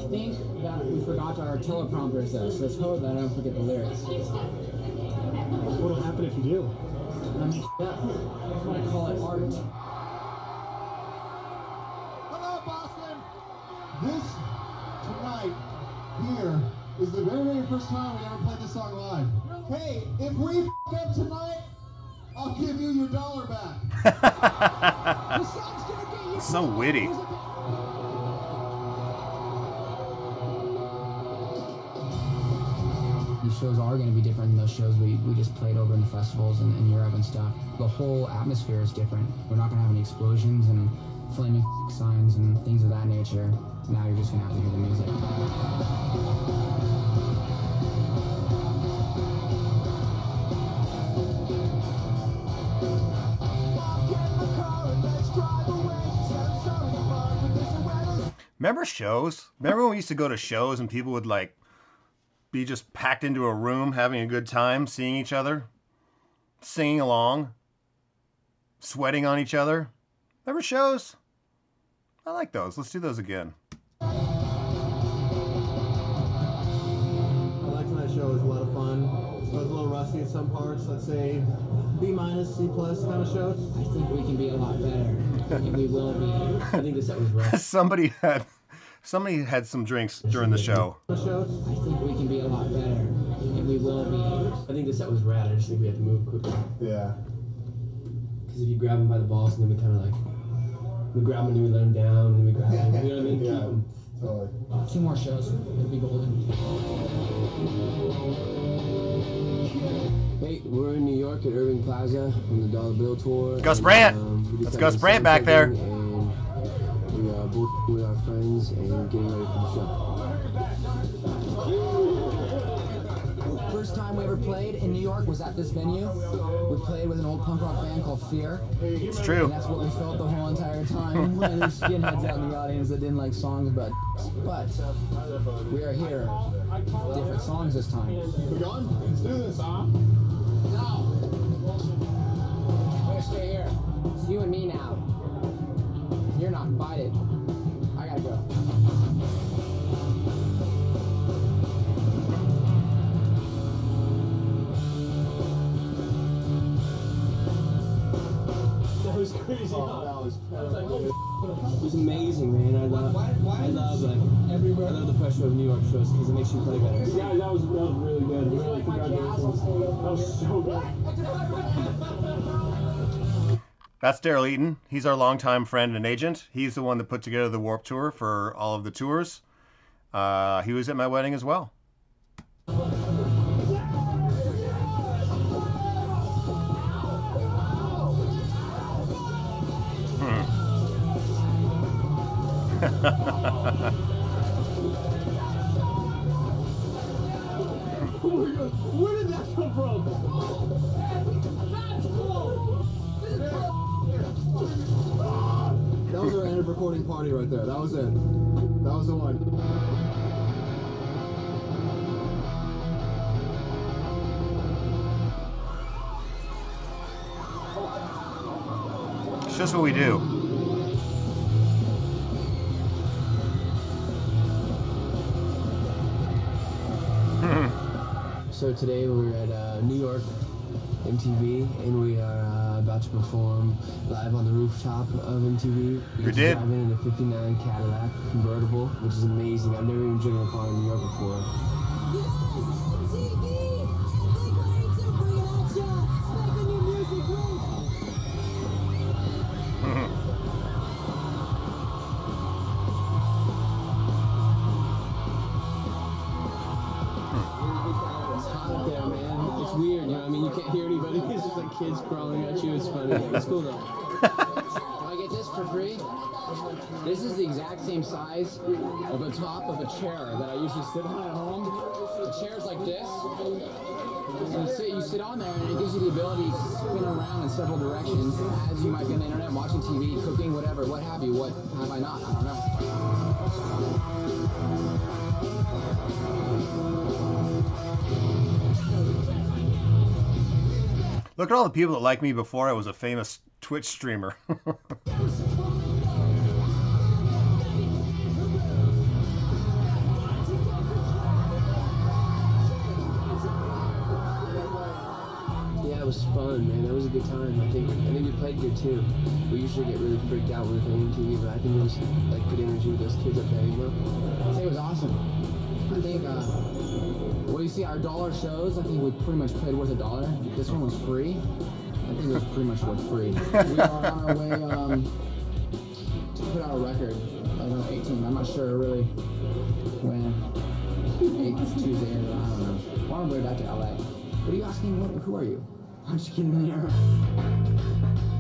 think that we forgot our teleprompters, though, so let's hope that I don't forget the lyrics. What'll happen if you do? I'm going to f*** up. I'm going to call it art. Hello, Boston! This, tonight, here is the very first time we ever played this song live. Hey, if we f*** up tonight, I'll give you your dollar back. This song's gonna get you. So witty. These shows are going to be different than those shows we just played over in the festivals in Europe and stuff. The whole atmosphere is different. We're not going to have any explosions and flaming signs and things of that nature. Now you're just going to have to hear the music. Remember shows? Remember when we used to go to shows and people would be just packed into a room, having a good time, seeing each other, singing along, sweating on each other? Remember shows? I like those. Let's do those again. I like tonight's show. It was a lot of fun. It was a little rusty at some parts, let's say B-, C+ kind of shows. I think we can be a lot better. And we will be. I think this was rough. Somebody had some drinks during the show. I think we can be a lot better. And we will be. I think this set was rad. I just think we have to move quickly. Yeah. Because if you grab them by the balls and then we kind of like, we grab them and we let them down and we grab them. You know what I mean? Yeah. Keep them. Totally. Two more shows. It'll be golden. Hey, we're in New York at Irving Plaza on the Dollar Bill Tour. Gus Brandt! That's Gus Brandt back there. And we are with our friends and getting ready for the show. First time we ever played in New York was at this venue. We played with an old punk rock band called Fear. It's true. And that's what we felt the whole entire time. And there's skinheads out in the audience that didn't like songs about d***s. But we are here. Different songs this time. We're going? Let's do this, huh? No. We're stay here. It's you and me now. You're not invited. I gotta go. That was crazy. Oh, that was like, oh, it was amazing, man. I love everywhere. I love the pressure of New York shows because it makes you play better. Yeah, that was really good. Really, congratulations. That was so good. That's Daryl Eaton. He's our longtime friend and agent. He's the one that put together the Warped Tour for all of the tours. He was at my wedding as well. Where did that come from? That was our end of recording party right there. That was it. That was the one. It's just what we do. So today we're at New York MTV, and we are about to perform live on the rooftop of MTV. We did. Driving in a '59 Cadillac convertible, which is amazing. I've never even driven a car in New York before. This is MTV, and they're going to bring out you, slapping your music with. Weird, you know, I mean, you can't hear anybody. It's just like kids crawling at you. It's funny. It's cool though. Can I get this for free? This is the exact same size of the top of a chair that I usually sit on at home. The chair's like this. And you sit on there, and it gives you the ability to spin around in several directions as you might be on the internet, watching TV, cooking, whatever, what have you. What have I not? I don't know. Look at all the people that liked me before I was a famous Twitch streamer. Yeah, it was fun, man. That was a good time. I think we played good too. We usually get really freaked out when we're playing TV, but I think it was like good energy with those kids up there. I think it was awesome. I think. Well, you see, our dollar shows, I think we pretty much played worth $1. This one was free. I think it was pretty much worth free. We are on our way to put out a record. I don't know, 18. I'm not sure really when. It's Tuesday. I don't know. Well, I'm way back to LA. What are you asking? Who are you? I'm just kidding. I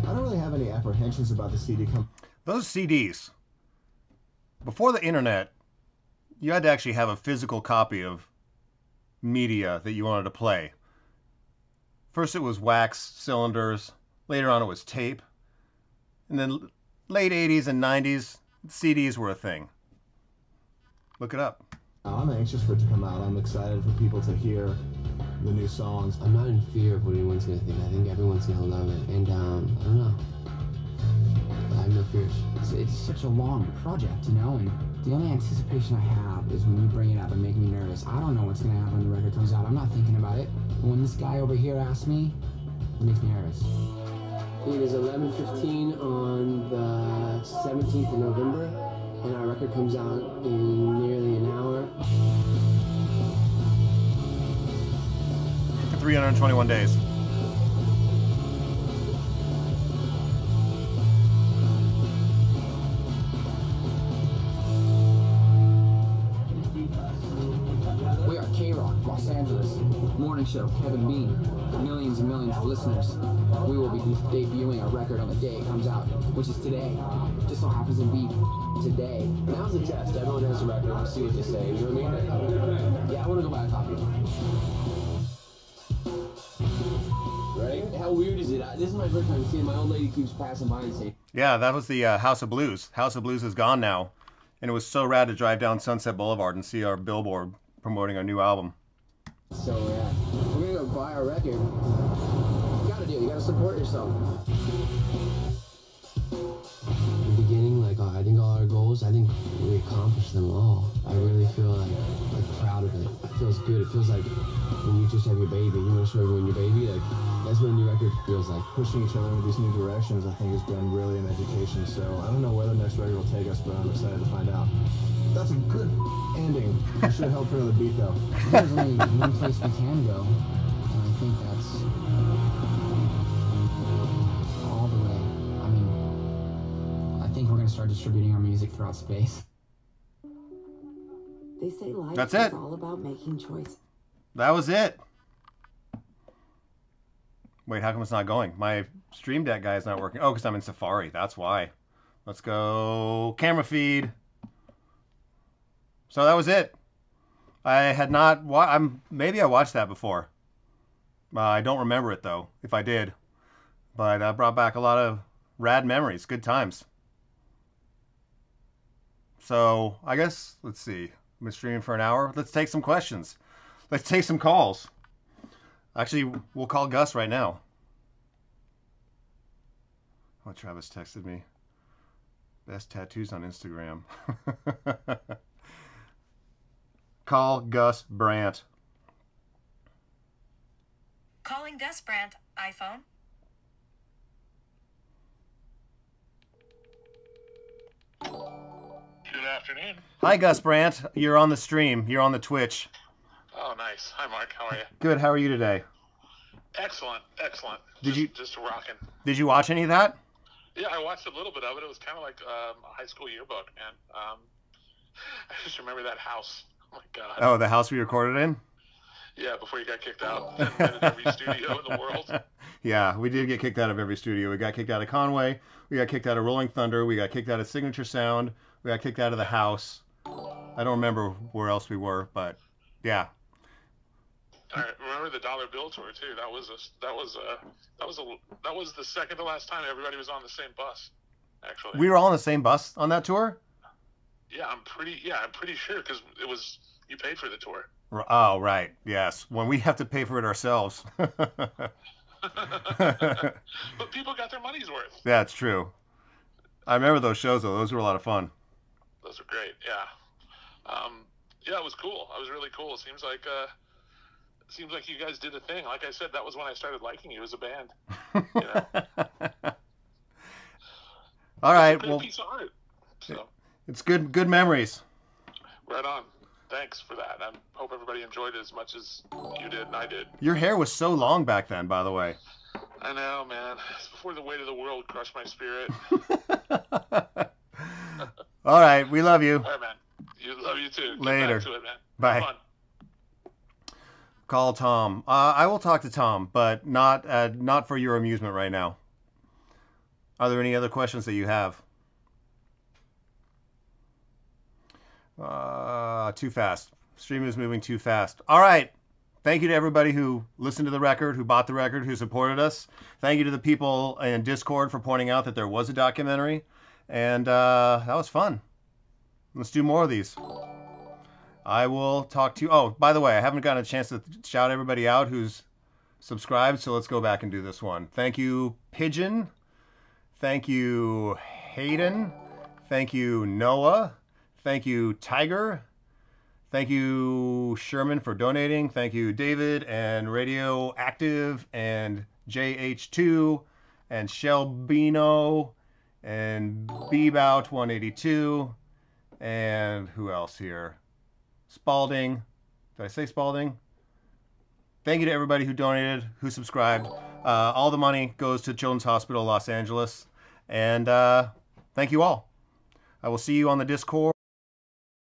don't really have any apprehensions about the CD. Those CDs, before the internet, you had to actually have a physical copy of media that you wanted to play. First it was wax cylinders, later on it was tape, and then late 80s and 90s, CDs were a thing. Look it up. I'm anxious for it to come out. I'm excited for people to hear the new songs. I'm not in fear of what anyone's going to think. I think everyone's going to love it, and I don't know. I have no fears. It's such a long project, you know, and the only anticipation I have is when you bring it up and make me nervous. I don't know what's going to happen when the record comes out. I'm not thinking about it. And when this guy over here asks me, it makes me nervous. It is 11:15 on the 17th of November, and our record comes out in nearly an hour. For 321 days. We are K-Rock, Los Angeles. Morning show, Kevin Bean. Millions and millions of listeners. We will be debuting our record on the day it comes out, which is today. Just so happens to be today. Now's the test. Everyone has a record. I'll see what they say. You know what I mean? Yeah, I want to go buy a copy. Right? How weird is it? This is my first time seeing it. My old lady keeps passing by and saying... Yeah, that was the House of Blues. House of Blues is gone now. And it was so rad to drive down Sunset Boulevard and see our billboard promoting our new album. So, yeah. We're going to go buy our record. You gotta support yourself. In the beginning, like I think all our goals, I think we accomplished them all. I really feel like proud of it. It feels good. It feels like when you just have your baby, you want to show everyone your baby. Like that's what a new record feels like. Pushing each other into these new directions, I think, has been really an education. So I don't know where the next record will take us, but I'm excited to find out. That's a good ending. I should help for another beat though. There's only one place we can go, and I think that's. I think we're going to start distributing our music throughout space. They say life That's it. Is all about making choice. That was it. Wait, how come it's not going? My stream deck guy is not working. Oh, because I'm in Safari. That's why. Let's go camera feed. So that was it. I had not watched... Maybe I watched that before. I don't remember it, though, if I did. But that brought back a lot of rad memories. Good times. So, I guess, let's see. I've been streaming for an hour. Let's take some questions. Let's take some calls. Actually, we'll call Gus right now. Oh, Travis texted me. Best tattoos on Instagram. Call Gus Brandt. Calling Gus Brandt, iPhone. Good afternoon. Hi, Gus Brandt. You're on the stream. You're on the Twitch. Oh, nice. Hi, Mark. How are you? Good. How are you today? Excellent. Excellent. Just rocking. Did you watch any of that? Yeah, I watched a little bit of it. It was kind of like a high school yearbook, man. I just remember that house. Oh, my God. Oh, the house we recorded in? Yeah, before you got kicked out. And went in every studio in the world. Yeah, we did get kicked out of every studio. We got kicked out of Conway. We got kicked out of Rolling Thunder. We got kicked out of Signature Sound. We got kicked out of the house. I don't remember where else we were, but yeah. I remember the Dollar Bill Tour too. That was the second to last time everybody was on the same bus. Actually, we were all on the same bus on that tour. Yeah, I'm pretty sure because it was you paid for the tour. Oh right, yes. When we have to pay for it ourselves. But people got their money's worth. That's true. I remember those shows though. Those were a lot of fun. Those were great, yeah. Yeah, it was cool. It was really cool. It seems like you guys did the thing. Like I said, that was when I started liking you as a band. You know? All right. Well, piece of art, so. It's good memories. Right on. Thanks for that. I hope everybody enjoyed it as much as you did and I did. Your hair was so long back then, by the way. I know, man. It's before the weight of the world crushed my spirit. All right, we love you. All right, man. Love you too. Later. Get back to it, man. Bye. Call Tom. I will talk to Tom, but not for your amusement right now. Are there any other questions that you have? Too fast. Stream is moving too fast. All right. Thank you to everybody who listened to the record, who bought the record, who supported us. Thank you to the people in Discord for pointing out that there was a documentary. And that was fun. Let's do more of these. I will talk to you. Oh, by the way, I haven't gotten a chance to shout everybody out who's subscribed, so let's go back and do this one. Thank you, Pigeon. Thank you, Hayden. Thank you, Noah. Thank you, Tiger. Thank you, Sherman, for donating. Thank you, David, and Radioactive, and JH2, and Shelbino, and Bebout182, and who else here? Spalding. Did I say Spalding? Thank you to everybody who donated, who subscribed. All the money goes to Children's Hospital Los Angeles. And thank you all. I will see you on the Discord.